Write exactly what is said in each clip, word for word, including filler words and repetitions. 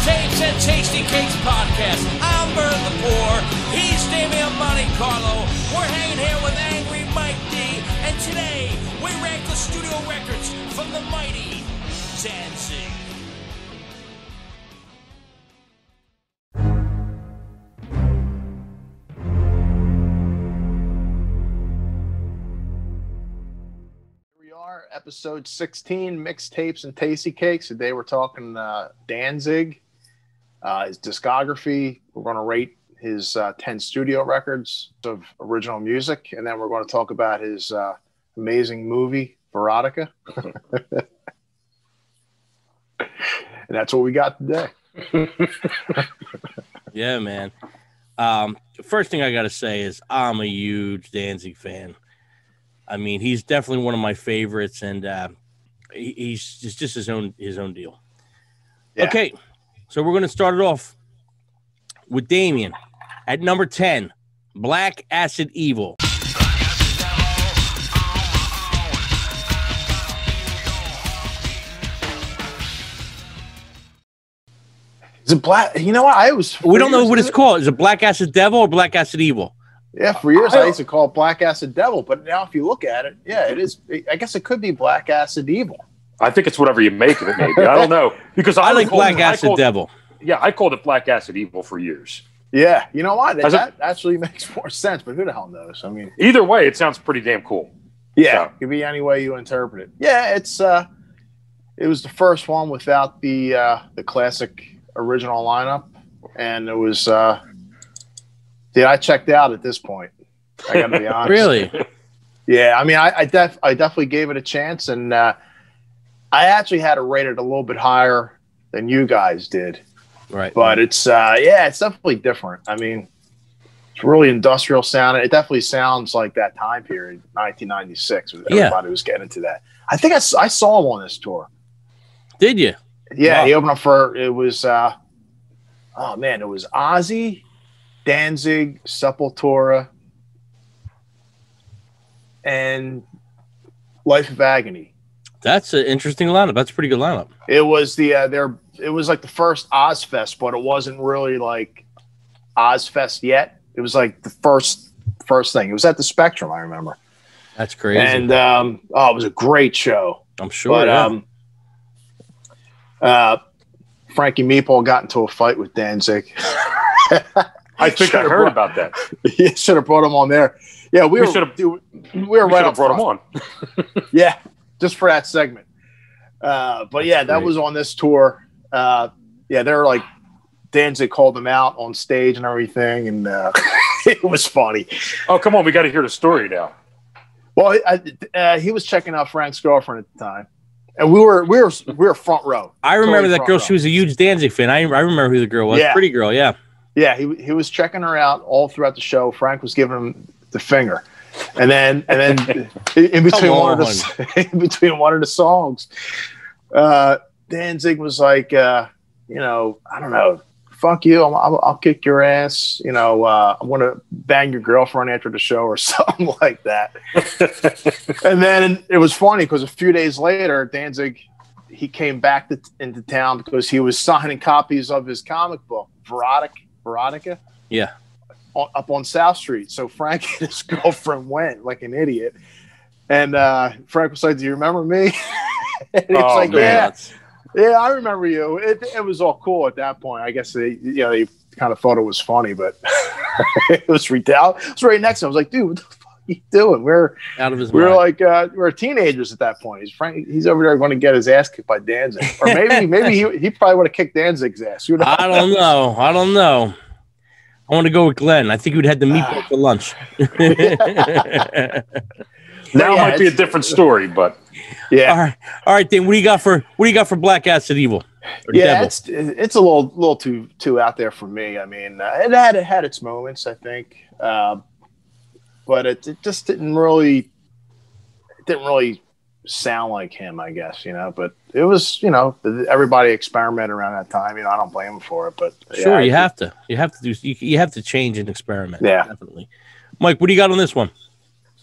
Tapes and Tasty Cakes podcast. I'm Bert Lepore. He's Damian Monte Carlo. We're hanging here with Angry Mike D. And today, we rank the studio records from the mighty Danzig. Episode sixteen, Mixtapes and Tasty Cakes. Today we're talking uh, Danzig, uh, his discography. We're going to rate his uh, ten studio records of original music, and then we're going to talk about his uh, amazing movie, Verotika. And that's what we got today. Yeah, man. Um, the first thing I got to say is I'm a huge Danzig fan. I mean, he's definitely one of my favorites, and uh, he, he's just, just his own his own deal. Yeah. Okay, so we're going to start it off with Damian at number ten, Black Acid Evil. Is it black? You know what? I was. We don't know what it's called. Is it Black Acid Devil or Black Acid Evil? Yeah, for years I, I used to call it Black Acid Devil, but now if you look at it, yeah, it is. I guess it could be Black Acid Evil. I think it's whatever you make of it, maybe. I don't know. Because I, I like Black it, Acid I Devil. It, yeah, I called it Black Acid Evil for years. Yeah, you know what? That, was, that actually makes more sense, but who the hell knows? I mean, either way, it sounds pretty damn cool. Yeah, so. It could be any way you interpret it. Yeah, it's uh, it was the first one without the uh, the classic original lineup, and it was. Uh, Dude, I checked out at this point. I gotta be honest. Really? Yeah, I mean, I, I, def I definitely gave it a chance, and uh, I actually had it rated a little bit higher than you guys did. Right. But it's, uh, yeah, it's definitely different. I mean, it's really industrial sounding. It definitely sounds like that time period, nineteen ninety-six, when everybody yeah. was getting into that. I think I, I saw him on this tour. Did you? Yeah, wow. He opened up for, it was, uh, oh man, it was Ozzy, Danzig, Sepultura, and Life of Agony. That's an interesting lineup. That's a pretty good lineup. It was the uh, their. It was like the first Ozfest, but it wasn't really like Ozfest yet. It was like the first first thing. It was at the Spectrum, I remember. That's crazy. And um, oh, it was a great show. I'm sure. But yeah. um, uh, Frankie Meeple got into a fight with Danzig. I think I heard about that. You should have brought him on there. Yeah, we, we were dude, we were we right up brought front. Him on. Yeah, just for that segment. Uh, but yeah, that was on this tour. Uh, yeah, they were like Danzig called them out on stage and everything, and uh, it was funny. Oh come on, we got to hear the story now. Well, I, uh, he was checking out Frank's girlfriend at the time, and we were we were we were front row. I remember totally that girl. Row. She was a huge Danzig fan. I I remember who the girl was. Yeah. Pretty girl. Yeah. Yeah, he he was checking her out all throughout the show. Frank was giving him the finger, and then and then in between on. one of the in between one of the songs, uh, Danzig was like, uh, you know, I don't know, fuck you, I'll, I'll, I'll kick your ass, you know, uh, I'm gonna bang your girlfriend after the show or something like that. And then it was funny because a few days later, Danzig he came back to, into town because he was signing copies of his comic book, Verotika. Verotika, yeah, up on South Street. So Frank and his girlfriend went like an idiot, and uh, Frank was like, "Do you remember me?" And he was oh, like, man. "Yeah, that's... yeah, I remember you." It, it was all cool at that point. I guess they, you know, they kind of thought it was funny, but it was ridiculous. It was right next to him. I was like, "Dude, what the fuck are you doing?" We're out of his. We're mind. like uh, we're teenagers at that point. He's Frank. He's over there going to get his ass kicked by Danzig, or maybe maybe he he probably would have kicked Danzig's ass. You know? I don't know. I don't know. I want to go with Glenn. I think you'd had the meatball for lunch. Now it might be a different story, but yeah. All right, all right. Then what do you got for what do you got for Black Acid Evil? Yeah, it's, it's a little little too too out there for me. I mean, uh, it had it had its moments, I think, uh, but it, it just didn't really it didn't really sound like him, I guess, you know. But it was, you know, everybody experimented around that time. You know, I don't blame him for it, but yeah, sure, you I, have to, you have to do, you, you have to change and experiment. Yeah, definitely. Mike, what do you got on this one?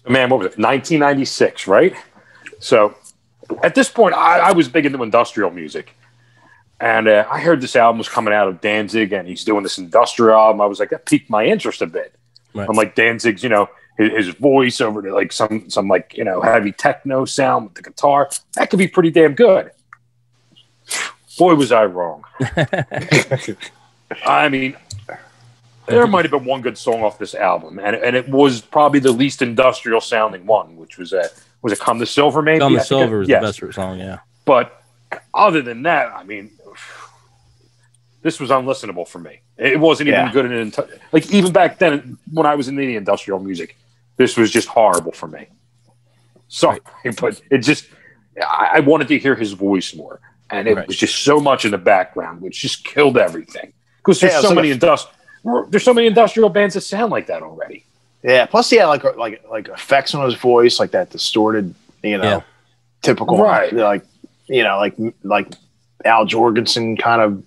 Man, what was it? nineteen ninety-six, right? So, at this point, I, I was big into industrial music. And uh, I heard this album was coming out of Danzig, and he's doing this industrial album. I was like, that piqued my interest a bit. Right. I'm like, Danzig's, you know, his, his voice over to like some, some like, you know, heavy techno sound with the guitar. That could be pretty damn good. Boy, was I wrong. I mean, there might have been one good song off this album, and, and it was probably the least industrial sounding one, which was a, was it Come to Silver, maybe? Come to Silver is yes. the best song, yeah. But other than that, I mean, this was unlistenable for me. It wasn't even yeah. good. In like, even back then, when I was in the industrial music, this was just horrible for me. Sorry, right. but it just, I, I wanted to hear his voice more. And it right. was just so much in the background, which just killed everything. Because there's yeah, so like many industrial, there's so many industrial bands that sound like that already. Yeah. Plus, yeah, like like like effects on his voice, like that distorted, you know, yeah. typical, right? Like, you know, like like Al Jorgensen kind of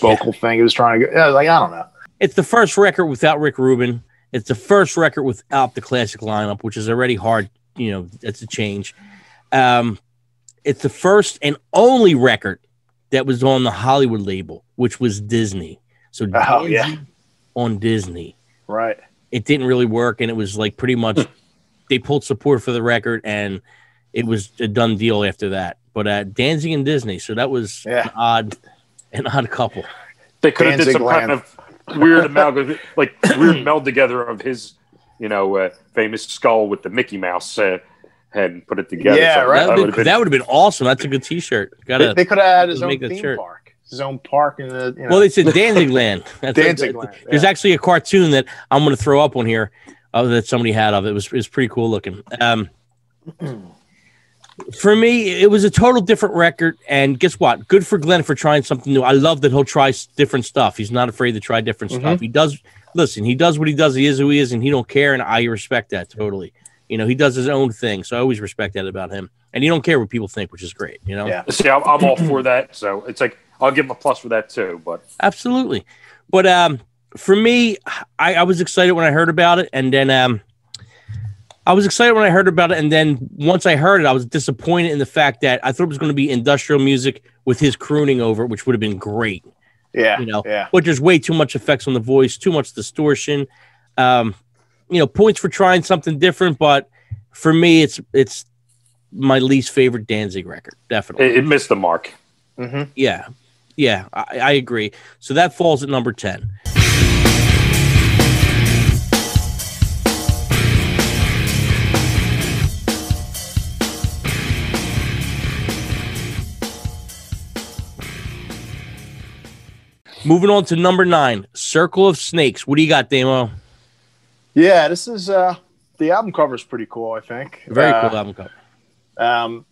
vocal yeah. thing. He was trying to, yeah, like I don't know. It's the first record without Rick Rubin. It's the first record without the classic lineup, which is already hard. You know, that's a change. Um, It's the first and only record that was on the Hollywood label, which was Disney. So oh, yeah. on Disney. Right. It didn't really work, and it was like pretty much they pulled support for the record, and it was a done deal after that. But uh, Danzig and Disney, so that was yeah. an odd an odd couple. They could have did some land. kind of weird amalgam, like weird meld together of his, you know, uh, famous skull with the Mickey Mouse uh, head and put it together. Yeah, so right. That would have been, been, been awesome. That's a good T-shirt. Gotta, they, they could have had his own theme shirt. park. His own park in the. You know. Well, it's in Danzig Land. Danzig Land. Yeah. There's actually a cartoon that I'm going to throw up on here uh, that somebody had of it. It was, it was pretty cool looking. Um, for me, it was a total different record. And guess what? Good for Glenn for trying something new. I love that he'll try different stuff. He's not afraid to try different mm-hmm. stuff. He does. Listen, he does what he does. He is who he is, and he don't care. And I respect that totally. You know, he does his own thing, so I always respect that about him. And you don't care what people think, which is great, you know? Yeah, see, I'm, I'm all for that, so it's like, I'll give him a plus for that too, but... Absolutely. But um, for me, I, I was excited when I heard about it, and then... Um, I was excited when I heard about it, and then once I heard it, I was disappointed in the fact that I thought it was going to be industrial music with his crooning over it, which would have been great. Yeah, you know, yeah. But there's way too much effects on the voice, too much distortion, um... You know, points for trying something different, but for me, it's it's my least favorite Danzig record. Definitely, it, it missed the mark. Mm-hmm. Yeah, yeah, I, I agree. So that falls at number ten. Moving on to number nine, Circle of Snakes. What do you got, Damo? Yeah, this is uh, the album cover is pretty cool, I think. Very uh, cool album cover. Um,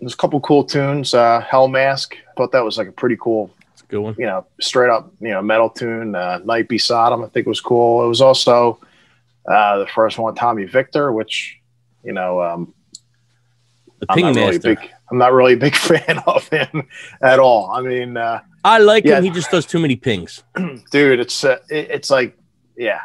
there's a couple cool tunes. Uh, Hell Mask, I thought that was like a pretty cool, a good one. You know, straight up, you know, metal tune. Uh, Night Be Sodom, I think was cool. It was also uh, the first one, Tommy Victor, which you know, um, the I'm not really big. I'm not really a big fan of him at all. I mean, uh, I like yeah. him. He just does too many pings, dude. It's uh, it, it's like yeah.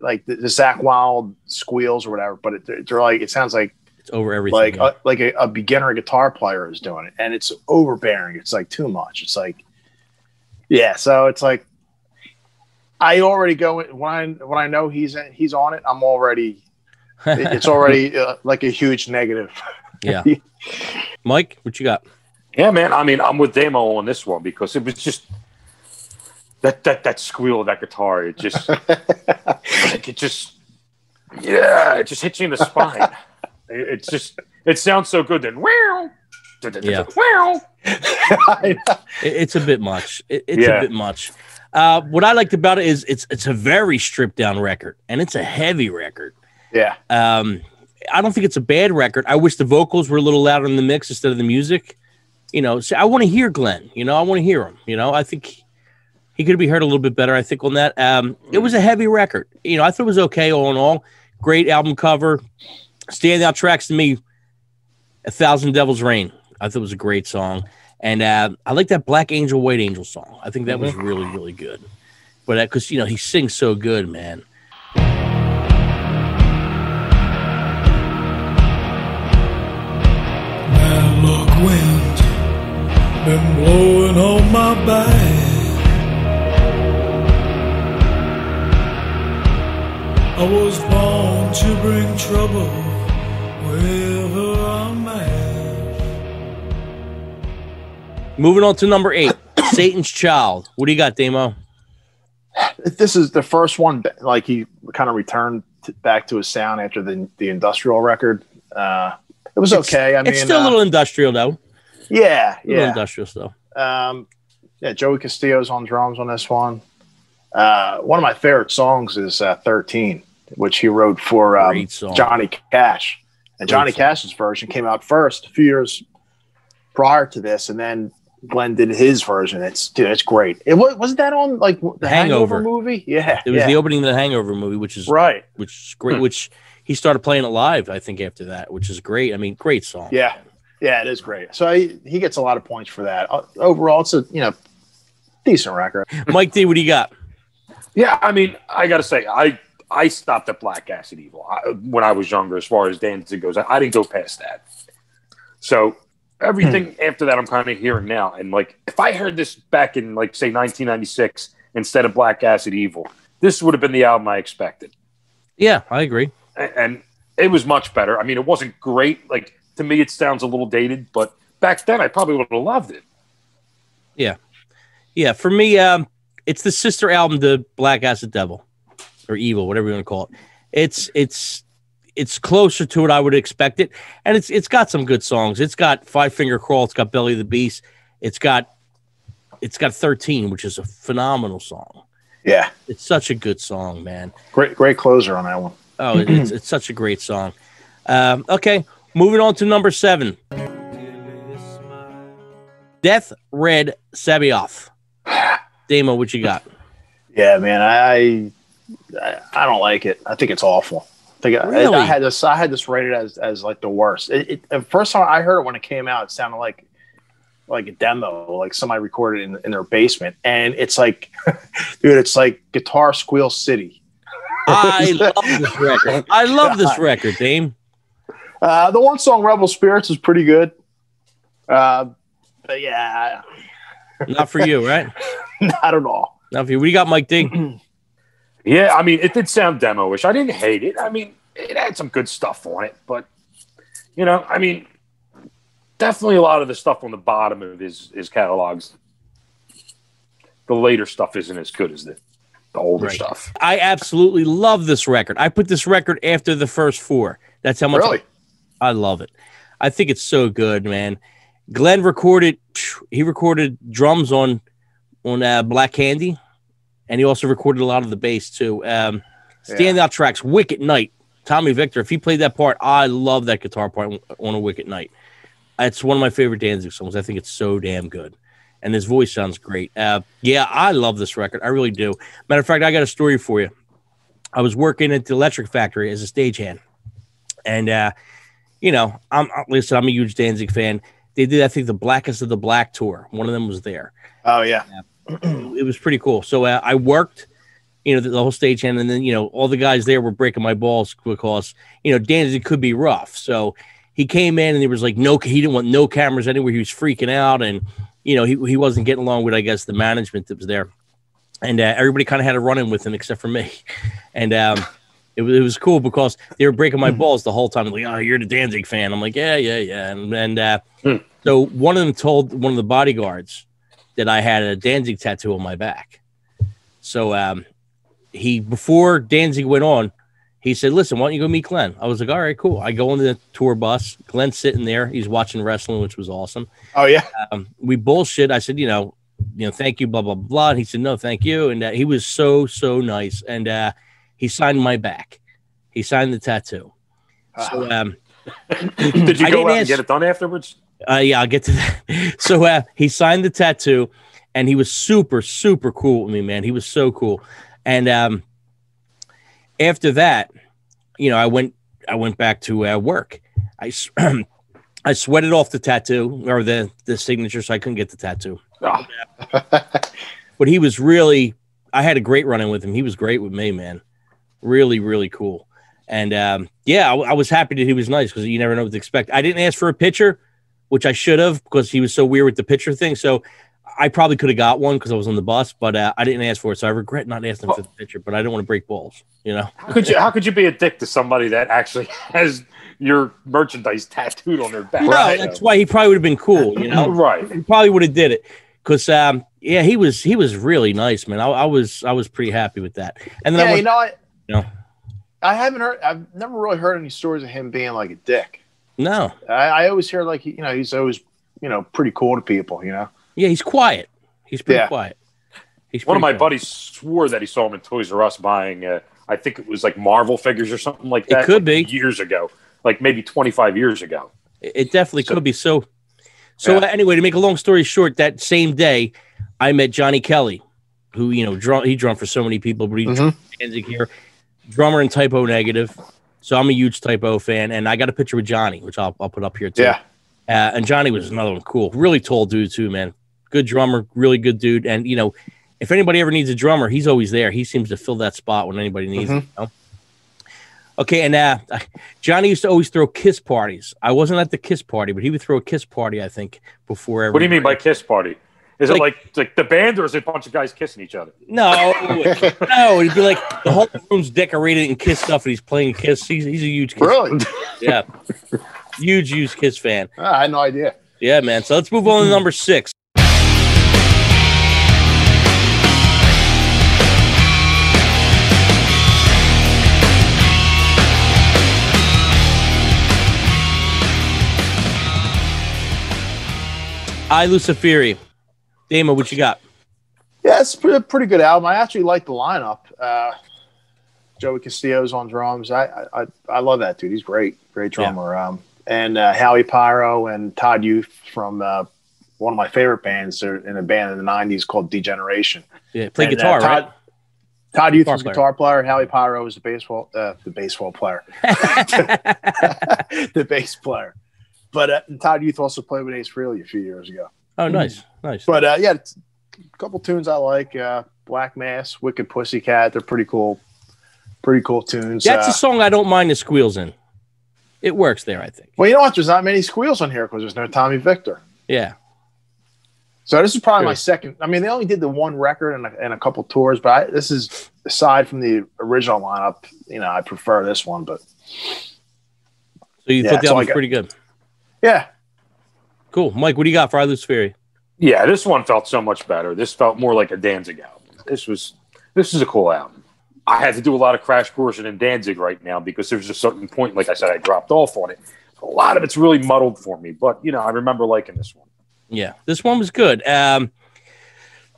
like the, the Zach Wild squeals or whatever, but it, it, they're like, it sounds like it's over everything. Like yeah. a, like a, a beginner guitar player is doing it, and it's overbearing. It's like too much. It's like, yeah. So it's like, I already go when I, when I know he's in, he's on it. I'm already, it, it's already uh, like a huge negative. Yeah. Mike, what you got? Yeah, man. I mean, I'm with Damo on this one because it was just. That that that squeal of that guitar, it just like it just yeah, it just hits you in the spine. It, it's just it sounds so good then wow, yeah. wow. it, it's a bit much. It, it's yeah. a bit much. Uh, what I liked about it is it's it's a very stripped down record, and it's a heavy record. Yeah. Um, I don't think it's a bad record. I wish the vocals were a little louder in the mix instead of the music. You know, so I want to hear Glenn. You know, I want to hear him. You know, I think. He, He could be heard a little bit better, I think, on that. Um, it was a heavy record. You know, I thought it was okay all in all. Great album cover. Standout tracks to me, A Thousand Devils Rain. I thought it was a great song. And uh, I like that Black Angel, White Angel song. I think that was really, really good. But because, uh, you know, he sings so good, man. Now look, wind, been blowing on my back. I was born to bring trouble wherever I'm at. Moving on to number eight, Satan's Child. What do you got, Damo? This is the first one, like he kind of returned to, back to his sound after the, the industrial record. Uh, it was it's, okay. I mean, it's still uh, a little industrial, though. Yeah, a yeah. industrial stuff. Um, yeah, Joey Castillo's on drums on this one. Uh, one of my favorite songs is uh, thirteen, which he wrote for um, Johnny Cash. And Johnny Cash's version came out first a few years prior to this, and then Glenn did his version. It's dude, it's great. It was wasn't that on like the Hangover, Hangover movie? Yeah, it was yeah. the opening of the Hangover movie, which is right, which is great. Hmm. Which he started playing it live, I think, after that, which is great. I mean, great song. Yeah. Yeah, it is great. So he, he gets a lot of points for that. Overall, it's a you know decent record. Mike D, what do you got? Yeah, I mean, I gotta say, I I stopped at Black Acid Evil I, when I was younger. As far as Danzig goes, I, I didn't go past that. So everything after that, I'm kind of hearing now. And like, if I heard this back in like say nineteen ninety-six instead of Black Acid Evil, this would have been the album I expected. Yeah, I agree. And, and it was much better. I mean, it wasn't great, like. To me, it sounds a little dated, but back then I probably would have loved it. Yeah. Yeah. For me, um, it's the sister album to Black Acid Devil or Evil, whatever you want to call it. It's it's it's closer to what I would expect it. And it's it's got some good songs. It's got Five Finger Crawl, it's got Belly of the Beast, it's got it's got thirteen, which is a phenomenal song. Yeah. It's such a good song, man. Great, great closer on that one. Oh, it's it's such a great song. Um, okay. Moving on to number seven, Death Red Sabioff. Damo, what you got? Yeah, man, I, I I don't like it. I think it's awful. I think really? I, I had this. I had this rated as as like the worst. It, it, first time I heard it when it came out, it sounded like like a demo, like somebody recorded in in their basement. And it's like, dude, it's like Guitar Squeal City. I love this record. I love this record, Dame. Uh, the one song, Rebel Spirits, is pretty good. Uh, but yeah. Not for you, right? Not at all. Not for you. What do you got, Mike D? Yeah, I mean, it did sound demo-ish. I didn't hate it. I mean, it had some good stuff on it. But, you know, I mean, definitely a lot of the stuff on the bottom of his, his catalogs. The later stuff isn't as good as the, the older right. stuff. I absolutely love this record. I put this record after the first four. That's how much... Really? I love it. I think it's so good, man. Glenn recorded, he recorded drums on on uh, Black Candy, and he also recorded a lot of the bass too. Um, standout yeah. tracks, Wicked Night, Tommy Victor. If he played that part, I love that guitar part on a Wicked Night. It's one of my favorite Danzig songs. I think it's so damn good, and his voice sounds great. Uh, yeah, I love this record. I really do. Matter of fact, I got a story for you. I was working at the Electric Factory as a stagehand, and uh, you know, I'm listen. I'm a huge Danzig fan. They did, I think, the Blackest of the Black tour. One of them was there. Oh yeah, uh, it was pretty cool. So uh, I worked, you know, the, the whole stagehand, and then you know, all the guys there were breaking my balls because you know Danzig could be rough. So he came in and there was like no, he didn't want no cameras anywhere. He was freaking out, and you know, he he wasn't getting along with I guess the management that was there, and uh, everybody kind of had a run in with him except for me, and. um It was, it was cool because they were breaking my balls the whole time. Like, oh, you're the Danzig fan. I'm like, yeah, yeah, yeah. And, and uh, mm. so one of them told one of the bodyguards that I had a Danzig tattoo on my back. So um, he, before Danzig went on, he said, listen, why don't you go meet Glenn? I was like, all right, cool. I go on the tour bus. Glenn's sitting there. He's watching wrestling, which was awesome. Oh, yeah. Um, we bullshit. I said, you know, you know, thank you, blah, blah, blah. And he said, no, thank you. And uh, he was so, so nice. And, uh, he signed my back. He signed the tattoo. Uh, so, um, did you go out ask, and get it done afterwards? Uh, yeah, I'll get to that. So uh, he signed the tattoo, and he was super, super cool with me, man. He was so cool. And um, after that, you know, I went, I went back to uh, work. I, I sweated off the tattoo or the the signature, so I couldn't get the tattoo. Oh. But he was really. I had a great run in with him. He was great with me, man. Really, really cool. And um, yeah, I, I was happy that he was nice because you never know what to expect. I didn't ask for a picture which I should have because he was so weird with the picture thing. So I probably could have got one because I was on the bus, but uh, I didn't ask for it. So I regret not asking well, for the picture, but I didn't want to break balls, you know? How could you, how could you be a dick to somebody that actually has your merchandise tattooed on their back? No, right. That's why he probably would have been cool, you know? Right. He probably would have did it because, um, yeah, he was, he was really nice, man. I, I was, I was pretty happy with that. And then yeah, I was, you know, I, you know, I haven't heard, I've never really heard any stories of him being like a dick. No. I, I always hear like, you know, he's always, you know, pretty cool to people, you know? Yeah, he's quiet. He's pretty yeah. quiet. He's One pretty of my quiet. buddies swore that he saw him in Toys R Us buying, uh, I think it was like Marvel figures or something like that. It could like be. Years ago. Like maybe twenty-five years ago. It definitely so, could be. So, so yeah. anyway, to make a long story short, that same day, I met Johnny Kelly, who, you know, drum, he drummed for so many people, but he mm-hmm. drummed Danzig here. Drummer in Typo Negative. So I'm a huge Typo fan, and I got a picture with Johnny, which I'll, I'll put up here too. Yeah. Uh, and Johnny was another one. Cool. Really tall dude too, man. Good drummer, really good dude. And, you know, if anybody ever needs a drummer, he's always there. He seems to fill that spot when anybody needs mm-hmm. it. You know? Okay, and uh, Johnny used to always throw kiss parties. I wasn't at the kiss party, but he would throw a kiss party, I think, before every. What do you mean by kiss party? Is like, it like, like the band or is it a bunch of guys kissing each other? No. No, it'd be like the whole room's decorated in Kiss stuff and he's playing Kiss. He's, he's a huge Kiss really? fan. Yeah. Huge, huge Kiss fan. Oh, I had no idea. Yeah, man. So let's move on to number six. I, Lucifuge. Damo, what you got? Yeah, it's a pretty good album. I actually like the lineup. Uh, Joey Castillo's on drums. I, I I love that dude. He's great, great drummer. Yeah. Um, and uh, Howie Pyro and Todd Youth from uh, one of my favorite bands. They're in a band in the nineties called Degeneration. Yeah, play and, guitar, uh, Todd, right? Todd Youth guitar was a guitar player. Howie Pyro was the baseball, uh, the baseball player, the bass player. But uh, Todd Youth also played with Ace Frehley a few years ago. Oh, nice, nice. But uh, yeah, a couple tunes I like: uh, "Black Mass," "Wicked Pussycat." They're pretty cool, pretty cool tunes. That's uh, a song I don't mind the squeals in. It works there, I think. Well, you know what? There's not many squeals on here because there's no Tommy Victor. Yeah. So this is probably True. my second. I mean, they only did the one record and a, and a couple tours, but I, this is aside from the original lineup. You know, I prefer this one. But so you yeah, thought that was pretty good. Yeah. Cool. Mike, what do you got for I Lucifuge? Yeah, this one felt so much better. This felt more like a Danzig album. This was, this is a cool album. I had to do a lot of crash coursing in Danzig right now because there's a certain point, like I said, I dropped off on it. A lot of it's really muddled for me, but, you know, I remember liking this one. Yeah, this one was good. Um,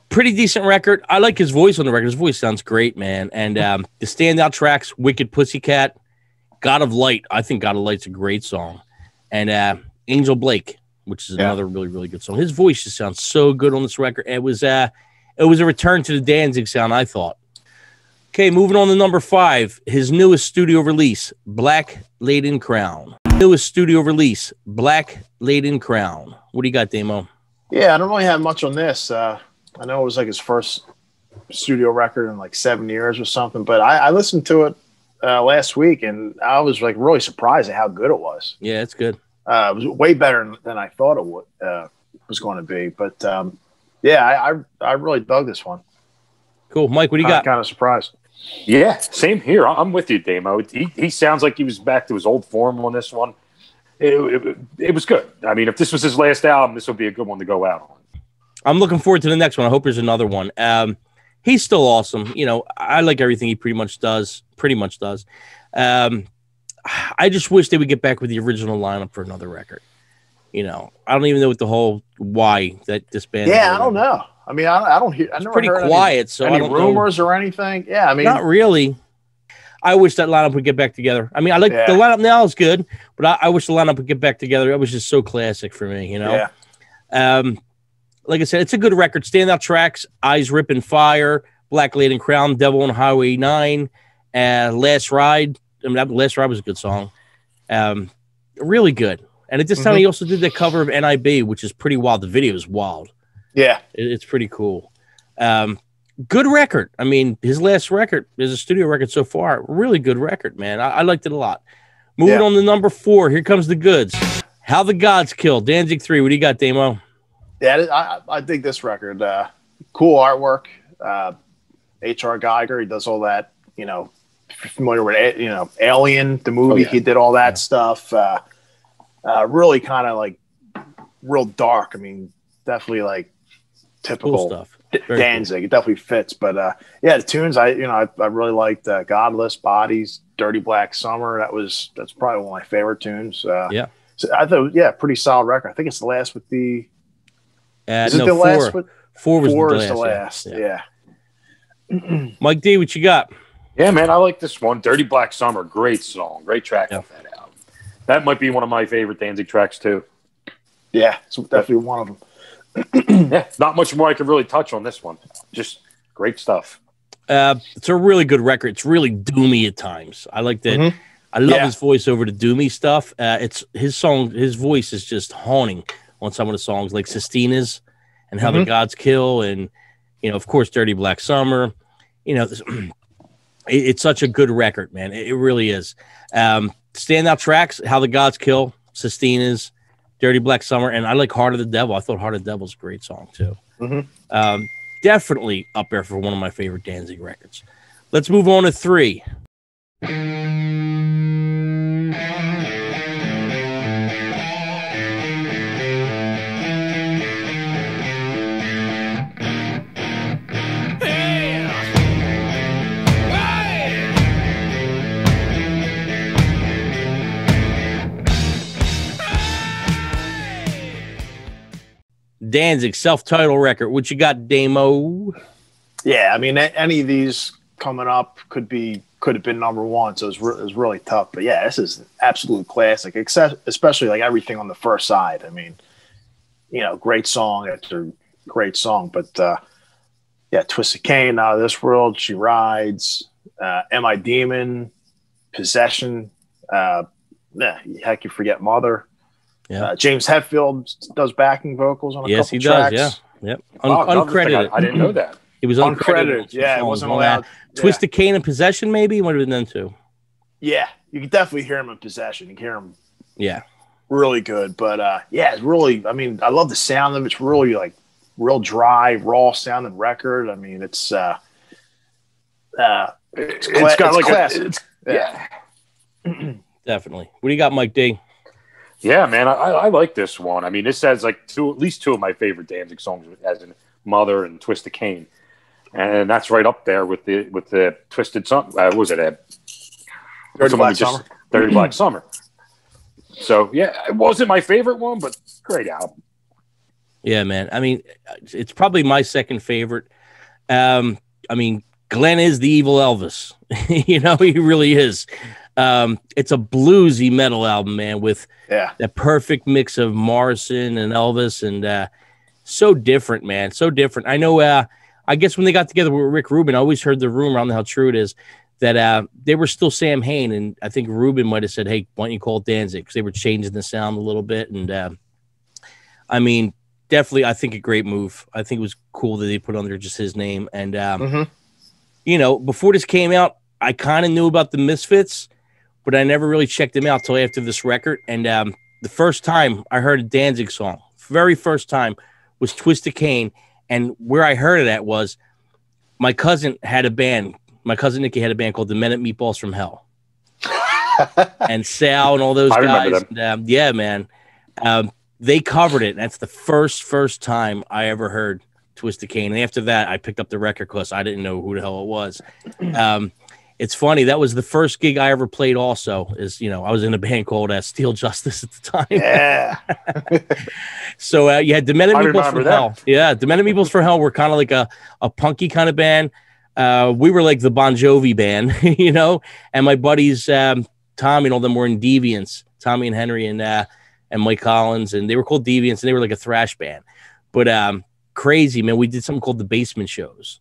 pretty decent record. I like his voice on the record. His voice sounds great, man. And um, the standout tracks, Wicked Pussycat, God of Light. I think God of Light's a great song. And uh, Angel Blake, which is yeah. another really, really good song. His voice just sounds so good on this record. It was, uh, it was a return to the Danzig sound, I thought. Okay, moving on to number five, his newest studio release, Black Laden Crown. Newest studio release, Black Laden Crown. What do you got, Damo? Yeah, I don't really have much on this. Uh, I know it was like his first studio record in like seven years or something, but I, I listened to it uh, last week, and I was like really surprised at how good it was. Yeah, it's good. Uh, it was way better than I thought it would, uh, was going to be. But, um, yeah, I, I I really dug this one. Cool. Mike, what do you got? I'm kind of surprised. Yeah, same here. I'm with you, Damo. He, he sounds like he was back to his old form on this one. It, it, it was good. I mean, if this was his last album, this would be a good one to go out on. I'm looking forward to the next one. I hope there's another one. Um, he's still awesome. You know, I like everything he pretty much does. Pretty much does. Um I just wish they would get back with the original lineup for another record. You know, I don't even know what the whole why that this band. Yeah, I don't know. I mean, I, I don't hear. I never pretty heard quiet. Any, so any I don't rumors know. or anything. Yeah, I mean, not really. I wish that lineup would get back together. I mean, I like yeah. the lineup now is good, but I, I wish the lineup would get back together. It was just so classic for me. You know, yeah. um, like I said, it's a good record. Standout tracks: Eyes Ripping Fire, Black Laden Crown, Devil on Highway Nine, uh, Last Ride. I mean, that Last Ride was a good song. Um, really good. And at this time, mm-hmm. he also did the cover of N I B, which is pretty wild. The video is wild. Yeah. It, it's pretty cool. Um, good record. I mean, his last record is a studio record so far. Really good record, man. I, I liked it a lot. Moving yeah. on to number four. Here comes the goods. How the Gods Kill, Danzig three. What do you got, Damo? Yeah, I, I dig this record. Uh, cool artwork. Uh, H R. Geiger, he does all that, you know, familiar with, you know, Alien, the movie. Oh, yeah. He did all that yeah. stuff. Uh, uh, really kind of like real dark. I mean, definitely like typical cool stuff. Danzig. Cool. It definitely fits. But uh, yeah, the tunes, I, you know, I, I really liked uh, Godless, Bodies, Dirty Black Summer. That was, that's probably one of my favorite tunes. Uh, yeah. So I thought, yeah, pretty solid record. I think it's the last with the, uh, is no, it the four. last with, Four was Four the is last. the last, yeah. yeah. Mike D, what you got? Yeah, man, I like this one. Dirty Black Summer, great song, great track yeah. off that album. That might be one of my favorite Danzig tracks, too. Yeah, it's definitely one of them. Yeah, not much more I could really touch on this one. Just great stuff. Uh, it's a really good record. It's really doomy at times. I like that. Mm-hmm. I love yeah. his voice over the doomy stuff. Uh, it's his song. His voice is just haunting on some of the songs, like Sistina's. And How mm-hmm. the Gods Kill, and, you know, of course, Dirty Black Summer. You know, this, it, it's such a good record, man. It, it really is. Um, standout tracks, How the Gods Kill, Sistina's, Dirty Black Summer, and I like Heart of the Devil. I thought Heart of the Devil's a great song, too. Mm-hmm. Um, definitely up there for one of my favorite Danzig records. Let's move on to three. Danzig self-titled record. What you got, Damo? Yeah, I mean, any of these coming up could be could have been number one, so it's re it really tough. But yeah, this is an absolute classic, except especially like everything on the first side. I mean, you know, great song after great song. But uh, yeah, Twisted Cane, Out of This World, She Rides, uh, Am I Demon, Possession. Uh, yeah, heck, you forget Mother. Yeah. Uh, James Hetfield does backing vocals on a yes, couple tracks. Yes, he does, yeah. Yep. Un wow, uncredited. I, I didn't know that. It was uncredited. uncredited yeah, it wasn't allowed. Yeah. Twisted Cane and Possession, maybe? What have been done too? Yeah, you could definitely hear him in Possession. You can hear him yeah. really good. But, uh, yeah, it's really, I mean, I love the sound of it. It's really, like, real dry, raw sounding record. I mean, it's uh, uh, it's, it's got, it's like, classic. A, it's, yeah. yeah. Definitely. What do you got, Mike D? Yeah, man, I, I like this one. I mean, this has like two, at least two of my favorite Danzig songs, as in "Mother" and "Twisted Cane," and that's right up there with the with the "Twisted Summer." Uh, what was it? Uh, Dirty Black Summer. Dirty Black Summer. So yeah, it wasn't my favorite one, but great album. Yeah, man. I mean, it's probably my second favorite. Um, I mean, Glenn is the evil Elvis. You know, he really is. Um, it's a bluesy metal album, man, with yeah. the perfect mix of Morrison and Elvis, and uh, so different, man, so different. I know, uh, I guess when they got together with Rick Rubin, I always heard the rumor, I don't know how true it is, that uh, they were still Sam Hain, and I think Rubin might have said, hey, why don't you call it Danzig, because they were changing the sound a little bit, and uh, I mean, definitely, I think a great move. I think it was cool that they put under just his name, and, um, mm-hmm. you know, before this came out, I kind of knew about the Misfits, but I never really checked them out till after this record. And um, the first time I heard a Danzig song, very first time, was Twisted Cane. And where I heard it at was my cousin had a band. My cousin Nikki had a band called Demented Meeples from Hell. And Sal and all those I guys. And, um, yeah, man. Um, they covered it. And that's the first, first time I ever heard Twisted Cane. And after that, I picked up the record because I didn't know who the hell it was. Um, It's funny. That was the first gig I ever played also, is, you know, I was in a band called uh, Steel Justice at the time. Yeah. So uh, you had Demented Meeples for that. Hell. Yeah. Demented Meeples for Hell were kind of like a, a punky kind of band. Uh, we were like the Bon Jovi band, you know, and my buddies, um, Tommy and all them were in Deviants, Tommy and Henry and, uh, and Mike Collins. And they were called Deviants, and they were like a thrash band, but um, crazy, man. We did something called the Basement Shows.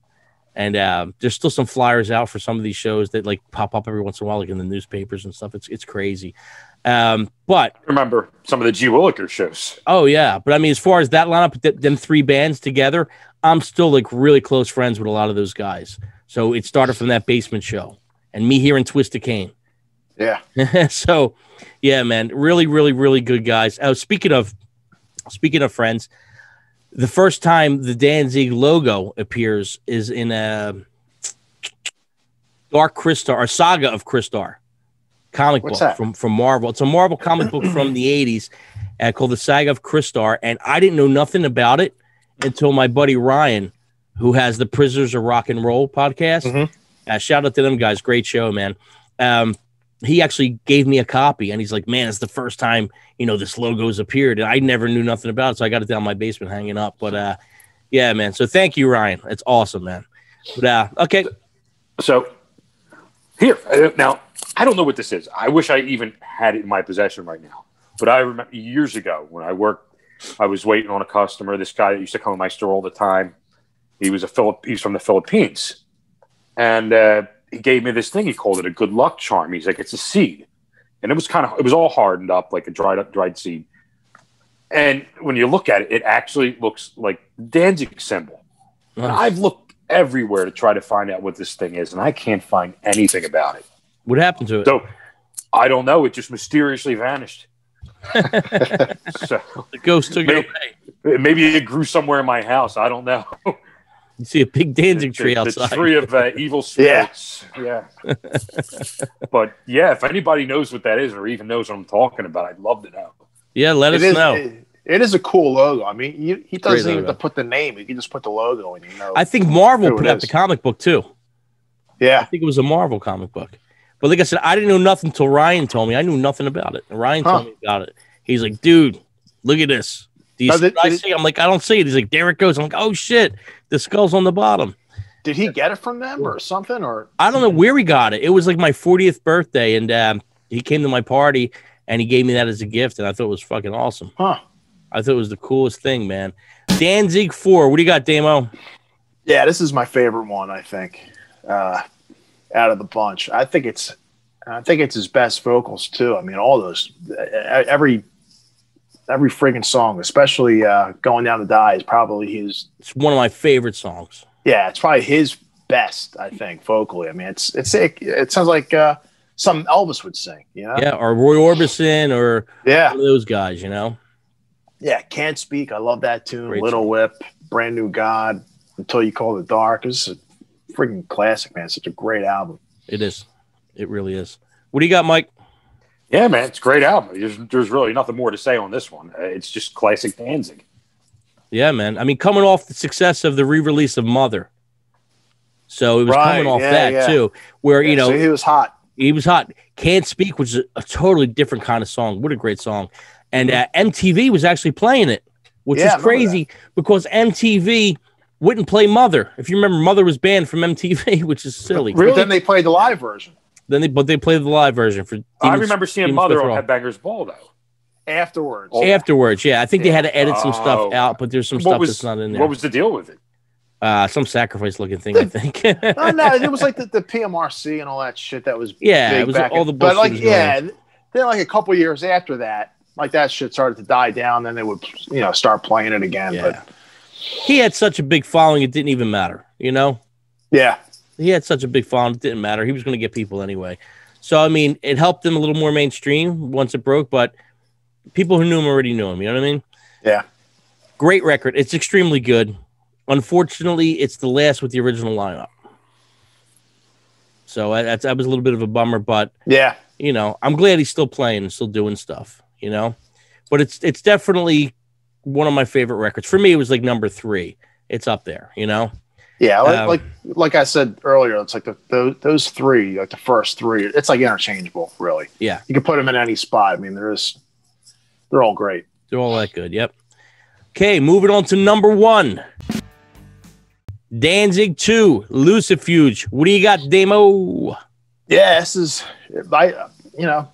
And uh, there's still some flyers out for some of these shows that like pop up every once in a while, like in the newspapers and stuff. It's it's crazy, um, but remember some of the G. Williker shows. Oh yeah, but I mean, as far as that lineup, th them three bands together, I'm still like really close friends with a lot of those guys. So it started from that Basement Show, and me hearing Twisted Cane, Yeah. So, yeah, man, really, really, really good guys. Oh, speaking of, speaking of friends, the first time the Danzig logo appears is in a Dark Christar or Saga of Christar comic What's book that? from from Marvel. It's a Marvel comic book from the eighties uh, called the Saga of Christar, and I didn't know nothing about it until my buddy Ryan, who has the Prisoners of Rock and Roll podcast. Mm-hmm. Uh, shout out to them guys. Great show, man. Um, he actually gave me a copy, and he's like, man, it's the first time, you know, this logo's appeared, and I never knew nothing about it, so I got it down in my basement hanging up. But, uh, yeah, man, so thank you, Ryan. It's awesome, man. But, uh, okay. So, here, now, I don't know what this is. I wish I even had it in my possession right now. But I remember years ago when I worked, I was waiting on a customer, this guy that used to come to my store all the time. He was a Philip. He's from the Philippines. And uh, he gave me this thing. He called it a good luck charm. He's like, it's a seed. And it was kind of, it was all hardened up, like a dried up, dried seed. And when you look at it, it actually looks like Danzig symbol. Nice. And I've looked everywhere to try to find out what this thing is, and I can't find anything about it. What happened to it? So, I don't know. It just mysteriously vanished. So, the ghost took maybe, it away. Maybe it grew somewhere in my house. I don't know. You see a big Danzig tree the, the, outside. The tree of uh, evil spirits. Yeah. Yeah. But, yeah, if anybody knows what that is or even knows what I'm talking about, I'd love to know. Yeah, let it us is, know. It, it is a cool logo. I mean, you, he doesn't even have to put the name. You can just put the logo in. You know, I think Marvel put out the comic book, too. Yeah. I think it was a Marvel comic book. But like I said, I didn't know nothing until Ryan told me. I knew nothing about it. And Ryan huh. told me about it. He's like, dude, look at this. Do you see what I see? I'm like, I don't see it. He's like, there it goes. I'm like, oh, shit. The skull's on the bottom. Did he get it from them or something? Or I don't know where he got it. It was like my fortieth birthday, and um, he came to my party, and he gave me that as a gift, and I thought it was fucking awesome. Huh. I thought it was the coolest thing, man. Danzig four. What do you got, Damo? Yeah, this is my favorite one, I think, uh, out of the bunch. I think it's I think it's his best vocals, too. I mean, all those – every – Every friggin' song, especially uh, Going Down to Die, is probably his... It's one of my favorite songs. Yeah, it's probably his best, I think, vocally. I mean, it's it's it, it sounds like uh, something Elvis would sing, you know? Yeah, or Roy Orbison or yeah. one of those guys, you know? Yeah, Can't Speak. I love that tune. Great Little song. Whip, Brand New God, Until You Call the Dark. It's a friggin' classic, man. It's such a great album. It is. It really is. What do you got, Mike? Yeah, man, it's a great album. There's, there's really nothing more to say on this one. It's just classic Danzig. Yeah, man. I mean, coming off the success of the re-release of Mother. So it was right, coming off yeah, that, yeah. too, where, yeah, you know... So he was hot. He was hot. Can't Speak, which is a, a totally different kind of song. What a great song. And uh, M T V was actually playing it, which yeah, is crazy because M T V... wouldn't play Mother. If you remember, Mother was banned from M T V, which is silly. Really? But then they played the live version. Then they, but they played the live version for. Demons, I remember seeing Demons Mother on Headbangers Ball though. Afterwards, oh. afterwards, yeah, I think yeah. they had to edit some stuff oh. out, but there's some what stuff was, that's not in there. What was the deal with it? Uh, some sacrifice-looking thing, I think. no, no, it was like the, the P M R C and all that shit that was. Yeah, big it was back all in, the but like yeah, going. Then like a couple years after that, like that shit started to die down. Then they would you know start playing it again. Yeah. But he had such a big following, it didn't even matter, you know. Yeah. He had such a big following, it didn't matter. He was going to get people anyway. So, I mean, it helped him a little more mainstream once it broke, but people who knew him already knew him. You know what I mean? Yeah. Great record. It's extremely good. Unfortunately, it's the last with the original lineup. So, I, that's, that was a little bit of a bummer, but, yeah, you know, I'm glad he's still playing and still doing stuff, you know? But it's it's definitely one of my favorite records. For me, it was like number three. It's up there, you know? Yeah, like, um, like like I said earlier, it's like the, the, those three, like the first three, it's like interchangeable, really. Yeah. You can put them in any spot. I mean, there's, they're all great. They're all that good, yep. Okay, moving on to number one. Danzig two, Lucifuge. What do you got, Damo? Yeah, this is, I, you know,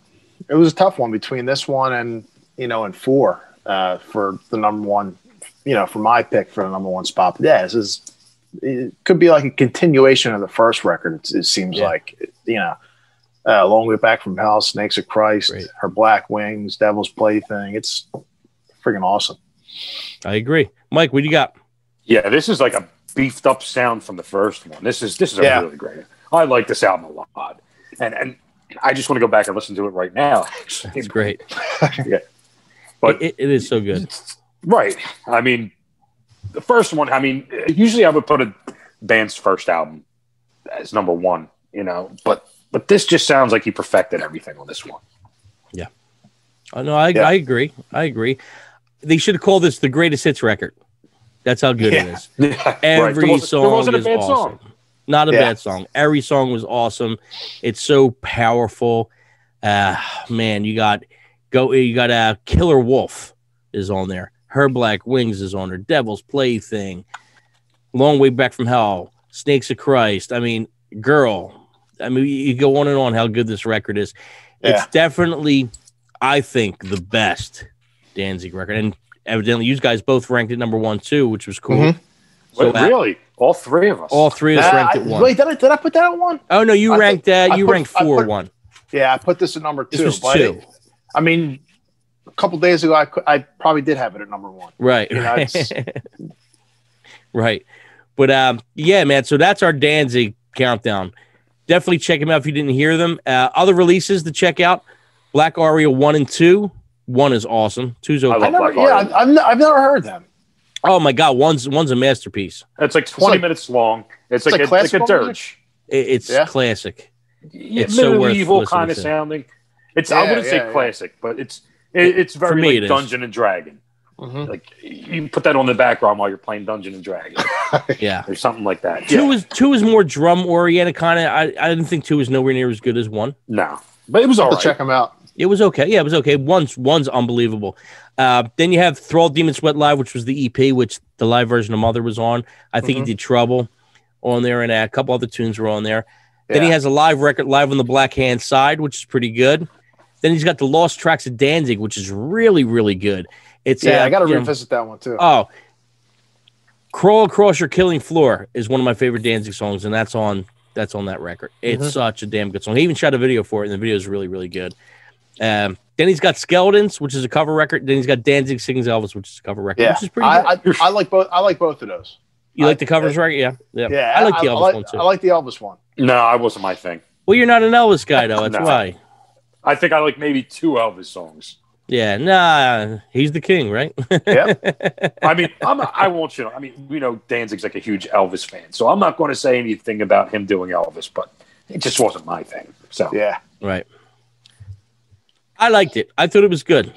it was a tough one between this one and, you know, and four uh, for the number one, you know, for my pick for the number one spot. But yeah, this is... It could be like a continuation of the first record. It, it seems yeah. like you know, uh, Long Way Back from Hell, Snakes of Christ, Great. Her Black Wings, Devil's Plaything. It's freaking awesome. I agree, Mike. What do you got? Yeah, this is like a beefed up sound from the first one. This is this is a yeah. really great. I like this album a lot, and and I just want to go back and listen to it right now. Actually. It's great. Yeah. But it, it is so good. Right. I mean, the first one, I mean, usually I would put a band's first album as number one, you know, but, but this just sounds like he perfected everything on this one. Yeah. Oh, no, I, yeah. I agree. I agree. They should have called this the greatest hits record. That's how good yeah. it is. Yeah. Every right. song is awesome. Song. Not a yeah. bad song. Every song was awesome. It's so powerful. Uh, man, you got go. You got a uh, Killer Wolf is on there. Her Black Wings is on there. Devil's Plaything. Long Way Back from Hell. Snakes of Christ. I mean, Girl. I mean, you go on and on how good this record is. Yeah. It's definitely, I think, the best Danzig record. And evidently, you guys both ranked it number one, too, which was cool. Mm-hmm. So Wait, really? All three of us? All three of us uh, ranked at one. Wait, did I, did I put that at one? Oh, no, you I ranked that. Uh, you put, ranked four put, one. Yeah, I put this at number two. This was two. I, I mean, a couple days ago, I, I probably did have it at number one. Right. You know, it's... right. But, um, yeah, man, so that's our Danzig countdown. Definitely check them out if you didn't hear them. Uh, other releases to check out, Black Aria one and two. One is awesome. Two's okay. I never, yeah, I've, I've, I've never heard them. Oh my god, one's one's a masterpiece. It's like twenty it's like, minutes long. It's, it's like, like, a, like a dirge. It, it's yeah. classic. It's so medieval kind of to. sounding. It's yeah, I wouldn't yeah, say yeah. classic, but it's it, it's very me, like it Dungeon and Dragon. Mm-hmm. Like you put that on the background while you're playing Dungeon and Dragon. yeah, or something like that. Two yeah. is two is more drum oriented kind of. I I didn't think two was nowhere near as good as one. No, but it was all I'll right. Check them out. It was okay. Yeah, it was okay. One's one's unbelievable. Uh, then you have Thrall Demon Sweat Live, which was the E P, which the live version of Mother was on. I think mm-hmm. he did Trouble on there, and a couple other tunes were on there. Yeah. Then he has a live record, Live on the Black Hand Side, which is pretty good. Then he's got the Lost Tracks of Danzig, which is really, really good. It's yeah, uh, I got to revisit know, that one, too. Oh, Crawl Across Your Killing Floor is one of my favorite Danzig songs, and that's on, that's on that record. It's mm-hmm. such a damn good song. He even shot a video for it, and the video is really, really good. Um, then he's got Skeletons, which is a cover record. Then he's got Danzig Sings Elvis, which is a cover record. Yeah, which is pretty I, I, I like both. I like both of those. You I, like the covers, I, right? Yeah, yeah. yeah I like I, the Elvis I like, one too. I like the Elvis one. No, I wasn't my thing. Well, you're not an Elvis guy, though. That's no. why. I think I like maybe two Elvis songs. Yeah, nah, he's the king, right? yeah. I mean, I'm. I won't. You know, I mean, we know Danzig's like a huge Elvis fan, so I'm not going to say anything about him doing Elvis, but it just wasn't my thing. So yeah, right. I liked it. I thought it was good.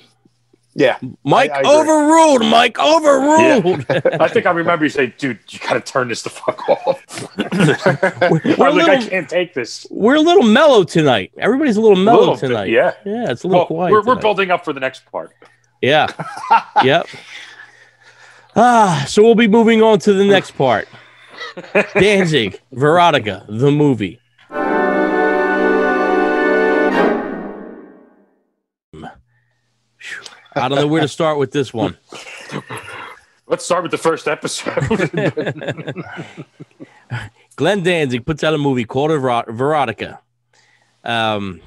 Yeah. Mike I, I overruled. Mike overruled. Yeah. I think I remember you saying, dude, you got to turn this the fuck off. we're, we're I, little, like, I can't take this. We're a little mellow tonight. Everybody's a little mellow little tonight. Bit, yeah. Yeah, it's a little well, quiet. We're, we're building up for the next part. Yeah. yep. Ah, so we'll be moving on to the next part. Danzig, Verotika, the movie. I don't know where to start with this one. Let's start with the first episode. Glenn Danzig puts out a movie called Ver- Verotika. Um,